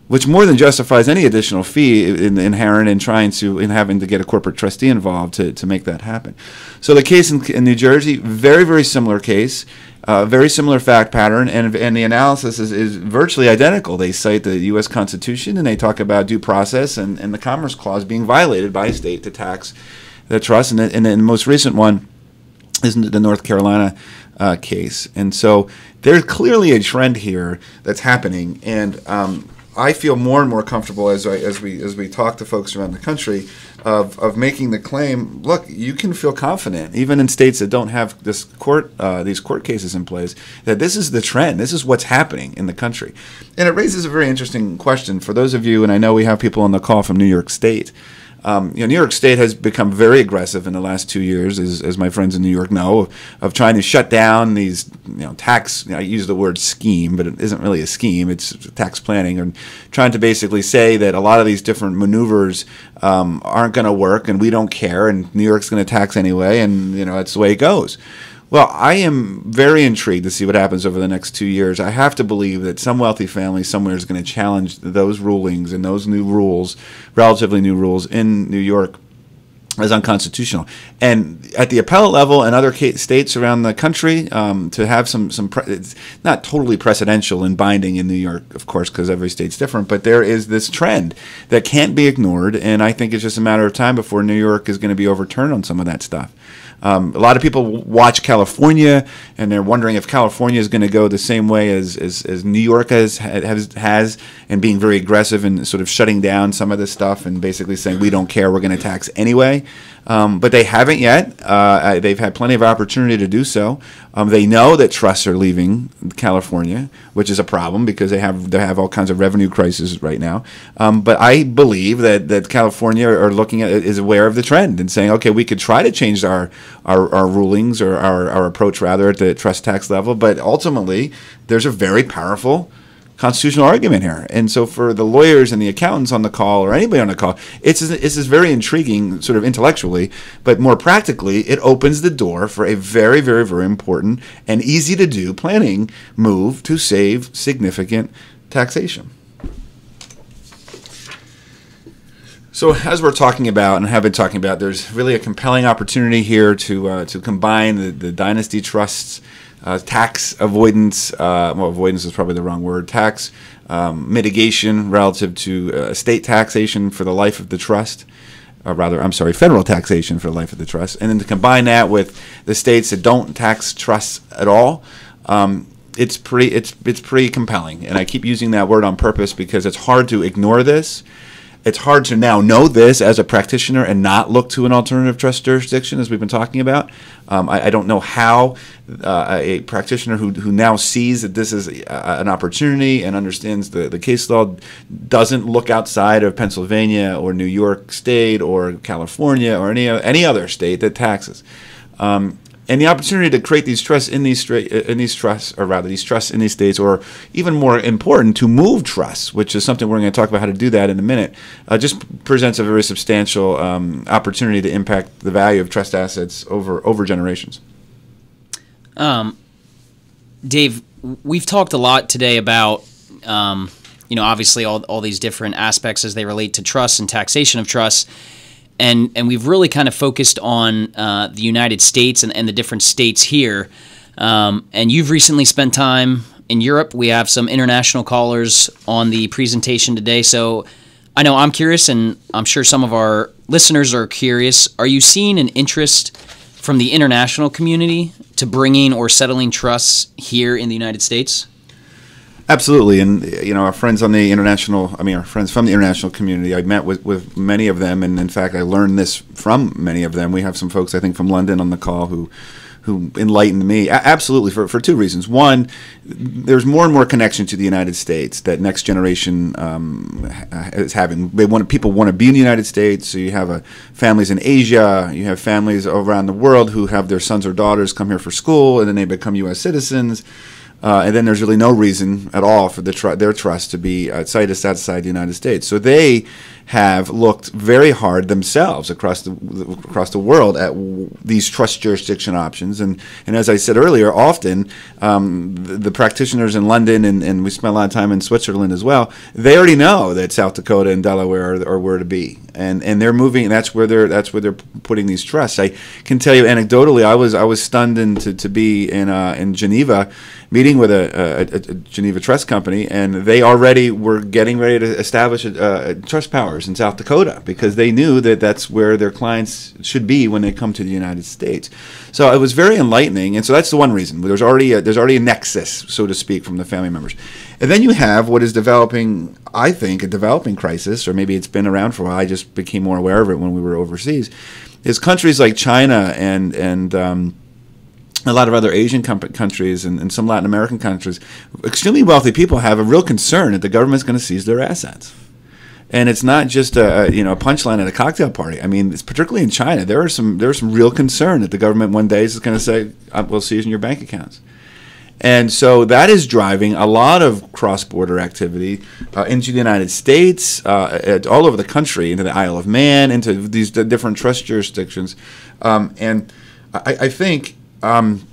Which more than justifies any additional fee in, inherent in trying to, in having to get a corporate trustee involved to, to make that happen. So the case in, in New Jersey, very, very similar case, uh, very similar fact pattern, and and the analysis is, is virtually identical. They cite the U S Constitution, and they talk about due process and, and the Commerce Clause being violated by a state to tax the trust. And, the, and then the most recent one is the North Carolina uh, case. And so there's clearly a trend here that's happening, and um, I feel more and more comfortable as I, as we as we talk to folks around the country of, of making the claim. Look, you can feel confident, even in states that don't have this court uh, these court cases in place, that this is the trend. This is what's happening in the country, and it raises a very interesting question for those of you. And I know we have people on the call from New York State. Um, you know, New York State has become very aggressive in the last two years, as, as my friends in New York know, of, of trying to shut down these, you know, tax. You know, I use the word scheme, but it isn't really a scheme. It's tax planning, and trying to basically say that a lot of these different maneuvers um, aren't going to work, and we don't care, and New York's going to tax anyway, and you know that's the way it goes. Well, I am very intrigued to see what happens over the next two years. I have to believe that some wealthy family somewhere is going to challenge those rulings and those new rules, relatively new rules in New York, as unconstitutional. And at the appellate level and other states around the country, um, to have some, some pre- it's not totally precedential and binding in New York, of course, because every state's different, but there is this trend that can't be ignored, and I think it's just a matter of time before New York is going to be overturned on some of that stuff. Um, a lot of people watch California, and they're wondering if California is going to go the same way as, as, as New York has, has, has, and being very aggressive and sort of shutting down some of this stuff and basically saying, we don't care, we're going to tax anyway. Um, but they haven't yet. Uh, they've had plenty of opportunity to do so. Um, they know that trusts are leaving California, which is a problem because they have they have all kinds of revenue crises right now. Um, but I believe that, that California are looking at is aware of the trend and saying, okay, we could try to change our our, our rulings or our, our approach rather at the trust tax level, but ultimately there's a very powerful constitutional argument here. And so for the lawyers and the accountants on the call or anybody on the call, it's this is very intriguing sort of intellectually, but more practically, it opens the door for a very, very, very important and easy to do planning move to save significant taxation. So as we're talking about and have been talking about, there's really a compelling opportunity here to uh, to combine the, the dynasty trusts, uh, tax avoidance, uh, well, avoidance is probably the wrong word, tax um, mitigation relative to uh, state taxation for the life of the trust, or rather, I'm sorry, federal taxation for the life of the trust, and then to combine that with the states that don't tax trusts at all. Um, It's pretty, it's it's pretty compelling, and I keep using that word on purpose because it's hard to ignore this. It's hard to now know this as a practitioner and not look to an alternative trust jurisdiction, as we've been talking about. Um, I, I don't know how uh, a practitioner who who now sees that this is a, a, an opportunity and understands the, the case law doesn't look outside of Pennsylvania or New York State or California or any any other state that taxes. Um, And the opportunity to create these trusts in these in these trusts, or rather these trusts in these states, or even more important, to move trusts, which is something we're going to talk about how to do that in a minute, uh, just presents a very substantial um, opportunity to impact the value of trust assets over over generations. Um, Dave, we've talked a lot today about um, you know obviously all all these different aspects as they relate to trusts and taxation of trusts. And and we've really kind of focused on uh, the United States and, and the different states here. Um, and you've recently spent time in Europe. We have some international callers on the presentation today. So I know I'm curious, and I'm sure some of our listeners are curious. Are you seeing an interest from the international community to bringing or settling trusts here in the United States? Absolutely, and you know, our friends on the international, I mean, our friends from the international community, I met with, with many of them, and in fact, I learned this from many of them. We have some folks, I think, from London on the call who who enlightened me, absolutely, for, for two reasons. One, there's more and more connection to the United States that next generation um, is having. They want, people want to be in the United States, so you have uh, families in Asia, you have families around the world who have their sons or daughters come here for school, and then they become U S citizens. Uh, and then there's really no reason at all for the tr their trust to be outside, outside the United States. So they have looked very hard themselves across the across the world at w these trust jurisdiction options. And, and as I said earlier, often um, the, the practitioners in London, and, and we spent a lot of time in Switzerland as well, they already know that South Dakota and Delaware are, are where to be. And, and they're moving, and that's where they're that's where they're putting these trusts. I can tell you anecdotally, I was I was stunned in, to to be in uh, in Geneva, meeting with a, a, a Geneva trust company, and they already were getting ready to establish a, a trust powers in South Dakota because they knew that that's where their clients should be when they come to the United States. So it was very enlightening, and so that's the one reason. There's already a, there's already a nexus, so to speak, from the family members. And then you have what is developing, I think, a developing crisis, or maybe it's been around for a while. I just became more aware of it when we were overseas, is countries like China and and um, a lot of other Asian countries and, and some Latin American countries. Extremely wealthy people have a real concern that the government's going to seize their assets. And it's not just a, you know, a punchline at a cocktail party. I mean, it's particularly in China, there are some there's some real concern that the government one day is going to say, we'll seize your bank accounts. And so that is driving a lot of cross-border activity uh, into the United States, uh, at, all over the country, into the Isle of Man, into these d different trust jurisdictions. Um, and I, I think, um,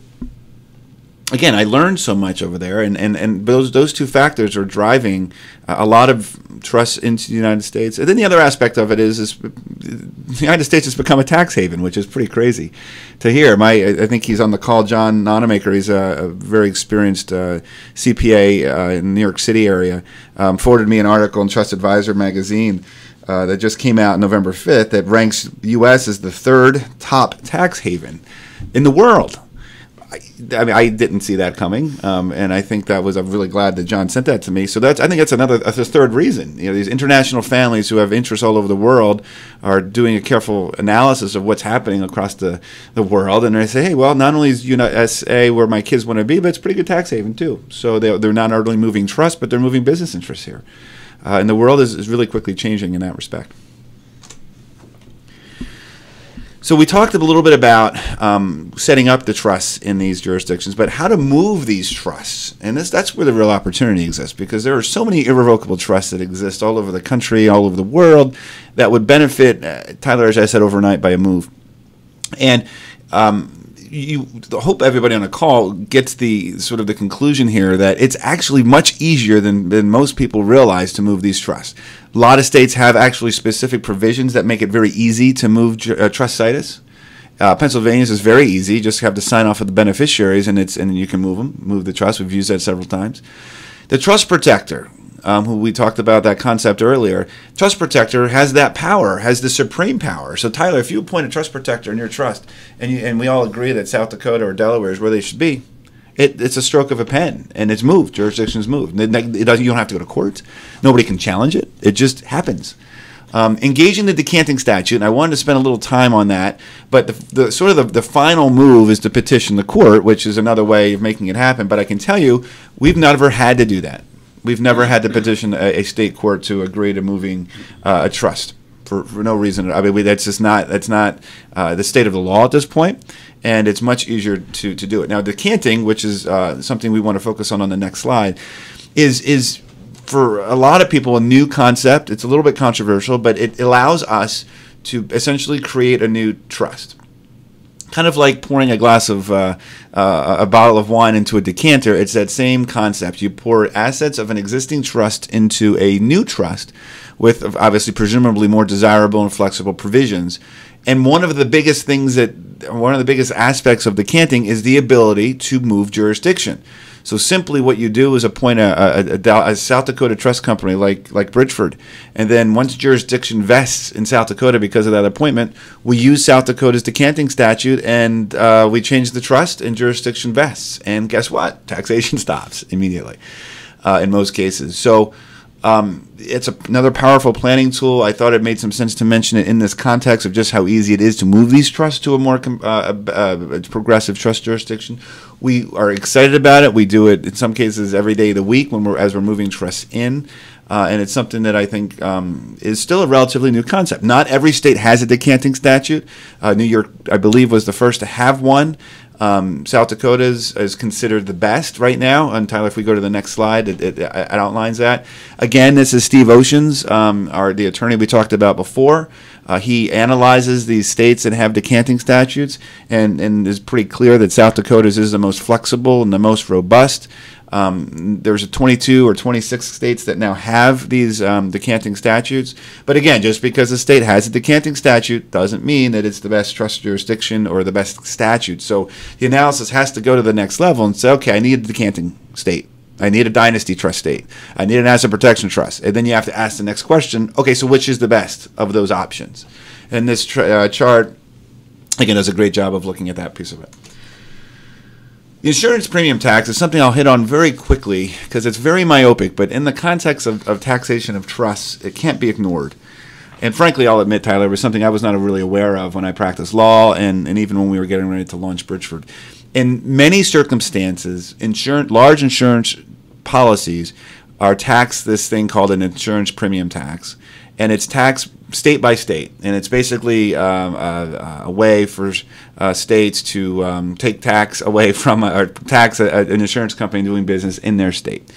again, I learned so much over there, and, and, and those, those two factors are driving a lot of trust into the United States. And then the other aspect of it is, is the United States has become a tax haven, which is pretty crazy to hear. My, I think he's on the call, John Nonamaker. He's a, a very experienced uh, C P A uh, in the New York City area, um, forwarded me an article in Trust Advisor magazine uh, that just came out November fifth that ranks U S as the third top tax haven in the world. I mean, I didn't see that coming, um, and I think that was, I'm really glad that John sent that to me. So that's, I think that's another, that's a third reason. You know, these international families who have interests all over the world are doing a careful analysis of what's happening across the, the world, and they say, hey, well, not only is U S A where my kids want to be, but it's a pretty good tax haven too. So they, they're not only moving trust, but they're moving business interests here. Uh, and the world is, is really quickly changing in that respect. So we talked a little bit about um, setting up the trusts in these jurisdictions, but how to move these trusts. And this, that's where the real opportunity exists, because there are so many irrevocable trusts that exist all over the country, all over the world, that would benefit, uh, Tyler, as I said, overnight by a move. And um, you I hope everybody on the call gets the sort of the conclusion here that it's actually much easier than, than most people realize to move these trusts. A lot of states have actually specific provisions that make it very easy to move uh, trust situs. Uh, Pennsylvania's is very easy; you just have to sign off with the beneficiaries, and it's and you can move them, move the trust. We've used that several times. The trust protector, um, who we talked about that concept earlier, trust protector has that power, has the supreme power. So Tyler, if you appoint a trust protector in your trust, and you, and we all agree that South Dakota or Delaware is where they should be, It, it's a stroke of a pen, and it's moved. Jurisdiction's moved. It, it doesn't, you don't have to go to court. Nobody can challenge it. It just happens. Um, engaging the decanting statute, and I wanted to spend a little time on that, but the, the sort of the, the final move is to petition the court, which is another way of making it happen. But I can tell you, we've never had to do that. We've never had to petition a, a state court to agree to moving uh, a trust. For, for no reason. I mean, we, that's just not, that's not uh, the state of the law at this point, and it's much easier to, to do it. Now, decanting, which is uh, something we want to focus on on the next slide, is, is for a lot of people a new concept. It's a little bit controversial, but it allows us to essentially create a new trust. Kind of like pouring a glass of uh, uh, a bottle of wine into a decanter, it's that same concept. You pour assets of an existing trust into a new trust with obviously presumably more desirable and flexible provisions. And one of the biggest things that, one of the biggest aspects of decanting is the ability to move jurisdiction. So simply what you do is appoint a, a, a, a South Dakota trust company like, like Bridgeford, and then once jurisdiction vests in South Dakota because of that appointment, we use South Dakota's decanting statute, and uh, we change the trust, and jurisdiction vests. And guess what? Taxation stops immediately. uh, in most cases. So um, it's a, another powerful planning tool. I thought it made some sense to mention it in this context of just how easy it is to move these trusts to a more com uh, uh, progressive trust jurisdiction. We are excited about it. We do it in some cases every day of the week when we're as we're moving trusts in. Uh, and it's something that I think um, is still a relatively new concept. Not every state has a decanting statute. Uh, New York, I believe, was the first to have one. Um, South Dakota is, is considered the best right now. And Tyler, if we go to the next slide, it, it, it outlines that. Again, this is Steve Oshins, um, our, the attorney we talked about before. Uh, he analyzes these states that have decanting statutes, and, and is pretty clear that South Dakota's is the most flexible and the most robust. Um, there's a twenty-two or twenty-six states that now have these um, decanting statutes. But again, just because a state has a decanting statute doesn't mean that it's the best trust jurisdiction or the best statute. So the analysis has to go to the next level and say, okay, I need a decanting state. I need a dynasty trust state. I need an asset protection trust. And then you have to ask the next question, okay, so which is the best of those options? And this tr uh, chart, again, does a great job of looking at that piece of it. The insurance premium tax is something I'll hit on very quickly because it's very myopic, but in the context of, of taxation of trusts, it can't be ignored. And frankly, I'll admit, Tyler, it was something I was not really aware of when I practiced law and, and even when we were getting ready to launch Bridgeford. In many circumstances, insurance, large insurance policies are taxed this thing called an insurance premium tax, and it's taxed state by state, and it's basically um, a, a way for uh, states to um, take tax away from a, or tax a, an insurance company doing business in their state.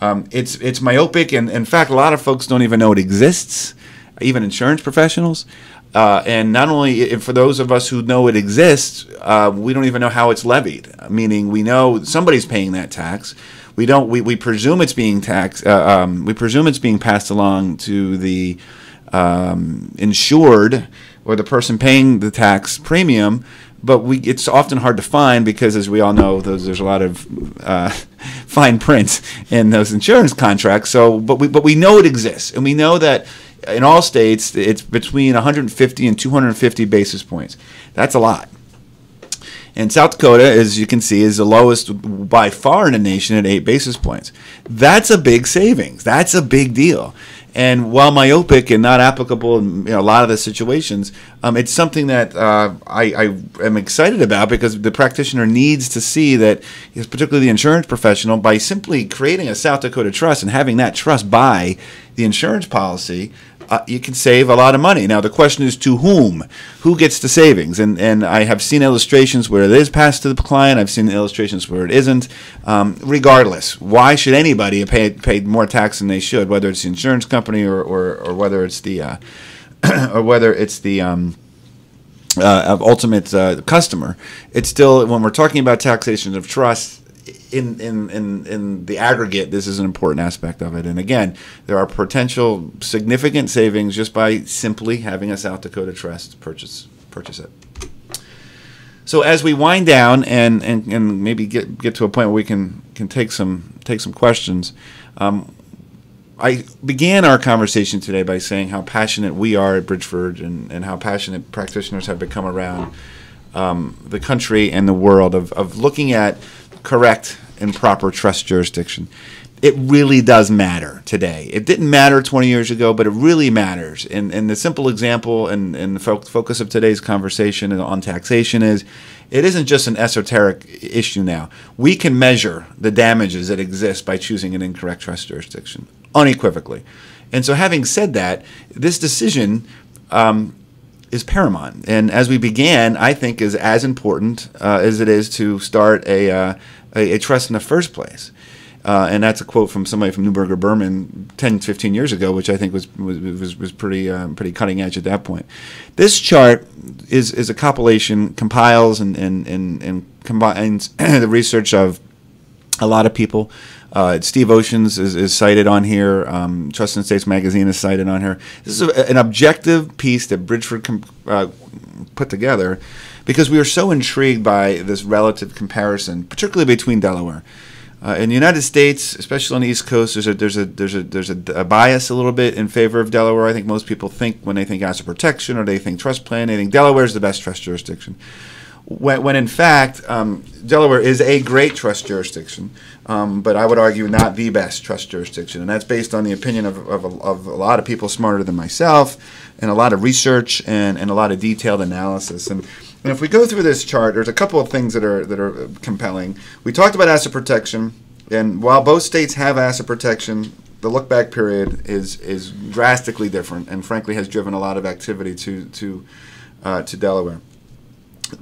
Um, it's it's myopic, and in fact, a lot of folks don't even know it exists, even insurance professionals. Uh, and not only, if for those of us who know it exists, uh, we don't even know how it's levied. Meaning, we know somebody's paying that tax. We don't. We, we presume it's being taxed. Uh, um, we presume it's being passed along to the um, insured or the person paying the tax premium. But we, it's often hard to find because, as we all know, those, there's a lot of uh, fine print in those insurance contracts. So, but we but we know it exists, and we know that. In all states, it's between one hundred fifty and two hundred fifty basis points. That's a lot. And South Dakota, as you can see, is the lowest by far in the nation at eight basis points. That's a big savings. That's a big deal. And while myopic and not applicable in, you know, a lot of the situations, um, it's something that uh, I, I am excited about because the practitioner needs to see that, particularly the insurance professional, by simply creating a South Dakota trust and having that trust buy the insurance policy, uh, you can save a lot of money. Now, the question is to whom? Who gets the savings? And, and I have seen illustrations where it is passed to the client. I've seen illustrations where it isn't. Um, regardless, why should anybody pay, pay more tax than they should, whether it's the insurance company Or, or, or whether it's the uh, or whether it's the um, uh, ultimate uh, customer, it's still, when we're talking about taxation of trust in, in in in the aggregate, this is an important aspect of it. And again, there are potential significant savings just by simply having a South Dakota trust purchase purchase it. So as we wind down and and, and maybe get get to a point where we can can take some take some questions. Um, I began our conversation today by saying how passionate we are at Bridgeford and, and how passionate practitioners have become around um, the country and the world of, of looking at correct and proper trust jurisdiction. It really does matter today. It didn't matter twenty years ago, but it really matters. And, and the simple example and, and the fo focus of today's conversation on taxation is it isn't just an esoteric issue now. We can measure the damages that exist by choosing an incorrect trust jurisdiction. Unequivocally. And so having said that, this decision um, is paramount. And as we began, I think is as important uh, as it is to start a, uh, a, a trust in the first place. Uh, and that's a quote from somebody from Neuberger-Berman ten, fifteen years ago, which I think was was, was pretty um, pretty cutting edge at that point. This chart is, is a compilation, compiles and, and, and, and combines the research of a lot of people. Uh, Steve Oshins is, is cited on here. Um, Trust and Estates magazine is cited on here. This is a, an objective piece that Bridgeford com uh, put together because we were so intrigued by this relative comparison, particularly between Delaware. Uh, in the United States, especially on the East Coast, there's a there's a there's a there's a, a bias a little bit in favor of Delaware. I think most people think when they think asset protection or they think trust planning, they think Delaware is the best trust jurisdiction. When, when in fact, um, Delaware is a great trust jurisdiction. um, but I would argue not the best trust jurisdiction. And that's based on the opinion of, of, of a lot of people smarter than myself, and a lot of research, and, and a lot of detailed analysis. And, and if we go through this chart, there's a couple of things that are, that are compelling. We talked about asset protection, and while both states have asset protection, the look-back period is is drastically different, and frankly has driven a lot of activity to to uh, to Delaware.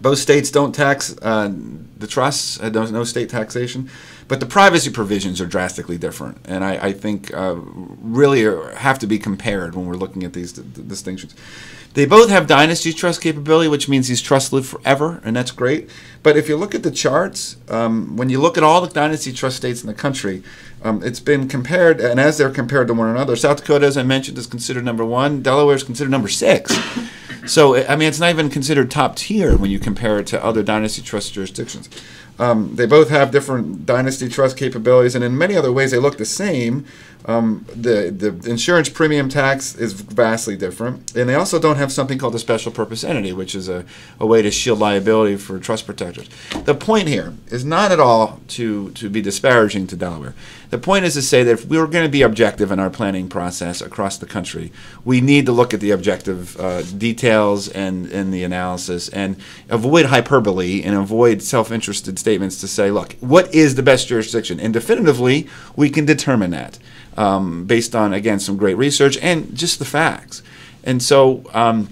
Both states don't tax uh, the trusts; uh, there's no state taxation, but the privacy provisions are drastically different, and I, I think uh, really are, have to be compared when we're looking at these d d distinctions. They both have dynasty trust capability, which means these trusts live forever, and that's great. But if you look at the charts, um, when you look at all the dynasty trust states in the country, um, it's been compared, and as they're compared to one another, South Dakota, as I mentioned, is considered number one. Delaware is considered number six. So, I mean, it's not even considered top tier when you compare it to other dynasty trust jurisdictions. Um, they both have different dynasty trust capabilities, and in many other ways they look the same. Um, the, the insurance premium tax is vastly different, and they also don't have something called a special purpose entity, which is a, a way to shield liability for trust protectors. The point here is not at all to, to be disparaging to Delaware. The point is to say that if we were going to be objective in our planning process across the country, we need to look at the objective uh, details and, and the analysis, and avoid hyperbole and avoid self-interested statements to say, look, what is the best jurisdiction? And definitively, we can determine that um, based on, again, some great research and just the facts. And so um,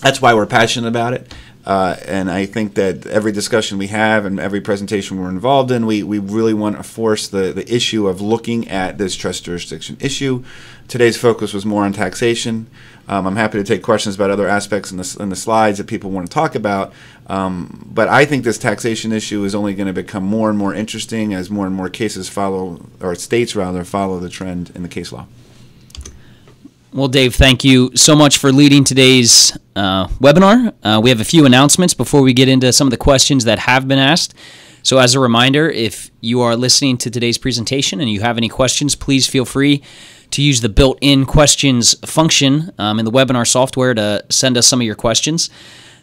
that's why we're passionate about it. Uh, and I think that every discussion we have and every presentation we're involved in, we, we really want to force the, the issue of looking at this trust jurisdiction issue. Today's focus was more on taxation. Um, I'm happy to take questions about other aspects in the, in the slides that people want to talk about. Um, but I think this taxation issue is only going to become more and more interesting as more and more cases follow, or states rather, follow the trend in the case law. Well, Dave, thank you so much for leading today's uh, webinar. Uh, we have a few announcements before we get into some of the questions that have been asked. So as a reminder, if you are listening to today's presentation and you have any questions, please feel free to use the built-in questions function um, in the webinar software to send us some of your questions.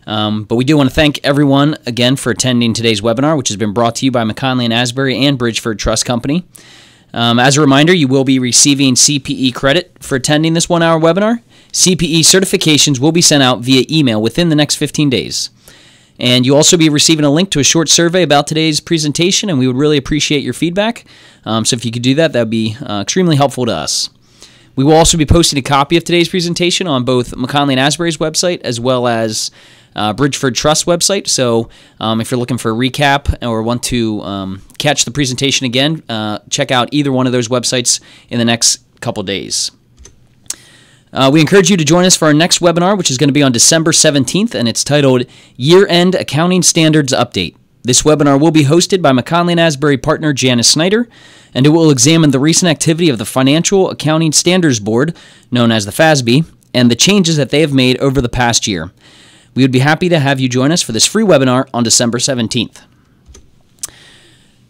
Um, but we do want to thank everyone again for attending today's webinar, which has been brought to you by McKinley and Asbury and Bridgeford Trust Company. Um, as a reminder, you will be receiving C P E credit for attending this one-hour webinar. C P E certifications will be sent out via email within the next fifteen days. And you'll also be receiving a link to a short survey about today's presentation, and we would really appreciate your feedback. Um, so if you could do that, that would be uh, extremely helpful to us. We will also be posting a copy of today's presentation on both McKinley and Asbury's website as well as uh, Bridgeford Trust website. So um, if you're looking for a recap or want to um, catch the presentation again, uh, check out either one of those websites in the next couple days. Uh, we encourage you to join us for our next webinar, which is going to be on December seventeenth, and it's titled Year-End Accounting Standards Update. This webinar will be hosted by McKinley and Asbury partner Janice Snyder, and it will examine the recent activity of the Financial Accounting Standards Board, known as the F A S B, and the changes that they have made over the past year. We would be happy to have you join us for this free webinar on December seventeenth.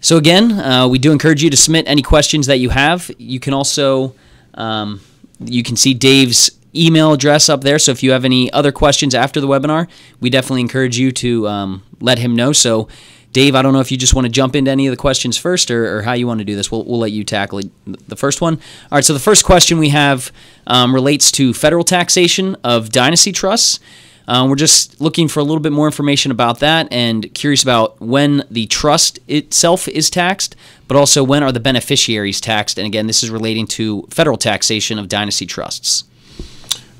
So again, uh, we do encourage you to submit any questions that you have. You can also, um, you can see Dave's email address up there, so if you have any other questions after the webinar, we definitely encourage you to um, let him know. So Dave, I don't know if you just want to jump into any of the questions first, or, or how you want to do this. We'll, we'll let you tackle the first one. All right, so the first question we have um, relates to federal taxation of dynasty trusts. Um, we're just looking for a little bit more information about that, and curious about when the trust itself is taxed, but also when are the beneficiaries taxed. And again, this is relating to federal taxation of dynasty trusts.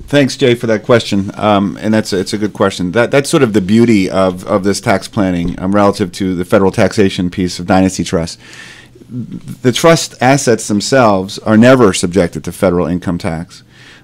Thanks, Jay, for that question, um, and that's a, it's a good question. That that's sort of the beauty of of this tax planning um, relative to the federal taxation piece of dynasty trusts. The trust assets themselves are never subjected to federal income tax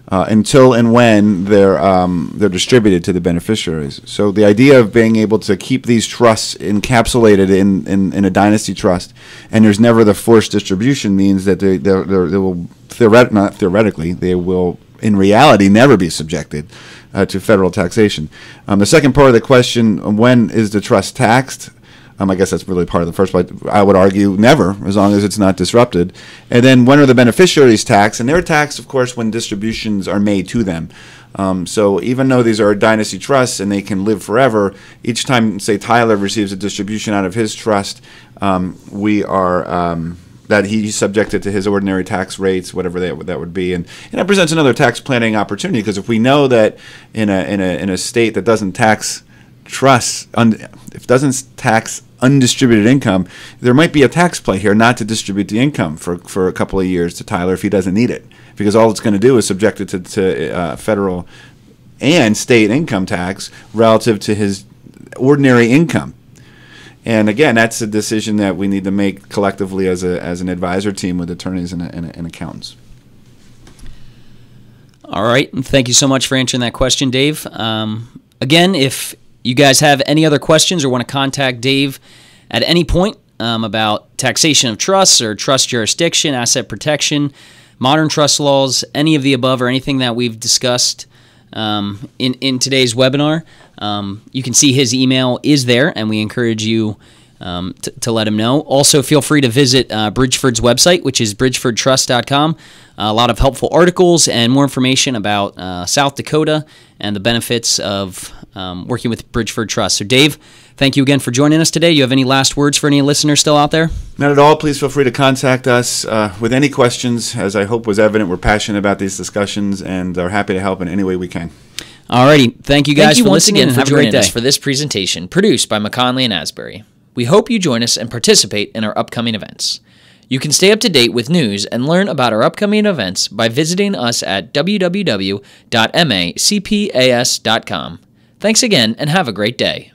uh, until and when they're um, they're distributed to the beneficiaries. So the idea of being able to keep these trusts encapsulated in in, in a dynasty trust, and there's never the forced distribution, means that they they will theoret not theoretically they will. in reality, never be subjected uh, to federal taxation. Um, the second part of the question, when is the trust taxed? Um, I guess that's really part of the first part. I would argue never, as long as it's not disrupted. And then when are the beneficiaries taxed? And they're taxed, of course, when distributions are made to them. Um, so even though these are dynasty trusts and they can live forever, each time, say, Tyler receives a distribution out of his trust, um, we are um, that he's subjected to his ordinary tax rates, whatever that that would be, and and that presents another tax planning opportunity, because if we know that in a in a in a state that doesn't tax trusts, un, if doesn't tax undistributed income, there might be a tax play here not to distribute the income for for a couple of years to Tyler if he doesn't need it, because all it's going to do is subject it to, to uh, federal and state income tax relative to his ordinary income. And again, that's a decision that we need to make collectively as a as an advisor team with attorneys and, and, and accountants. All right, and thank you so much for answering that question, Dave. Um, again, if you guys have any other questions or want to contact Dave at any point um, about taxation of trusts or trust jurisdiction, asset protection, modern trust laws, any of the above, or anything that we've discussed um, in, in today's webinar, um, you can see his email is there, and we encourage you um, to let him know. Also, feel free to visit uh, Bridgeford's website, which is bridgeford trust dot com. Uh, a lot of helpful articles and more information about uh, South Dakota and the benefits of um, working with Bridgeford Trust. So, Dave, thank you again for joining us today. You have any last words for any listeners still out there? Not at all. Please feel free to contact us uh, with any questions. As I hope was evident, we're passionate about these discussions and are happy to help in any way we can. All righty. Thank you guys Thank you for once listening again, and have a great day. Us for this presentation produced by McConley and Asbury. We hope you join us and participate in our upcoming events. You can stay up to date with news and learn about our upcoming events by visiting us at w w w dot m a c p a s dot com. Thanks again and have a great day.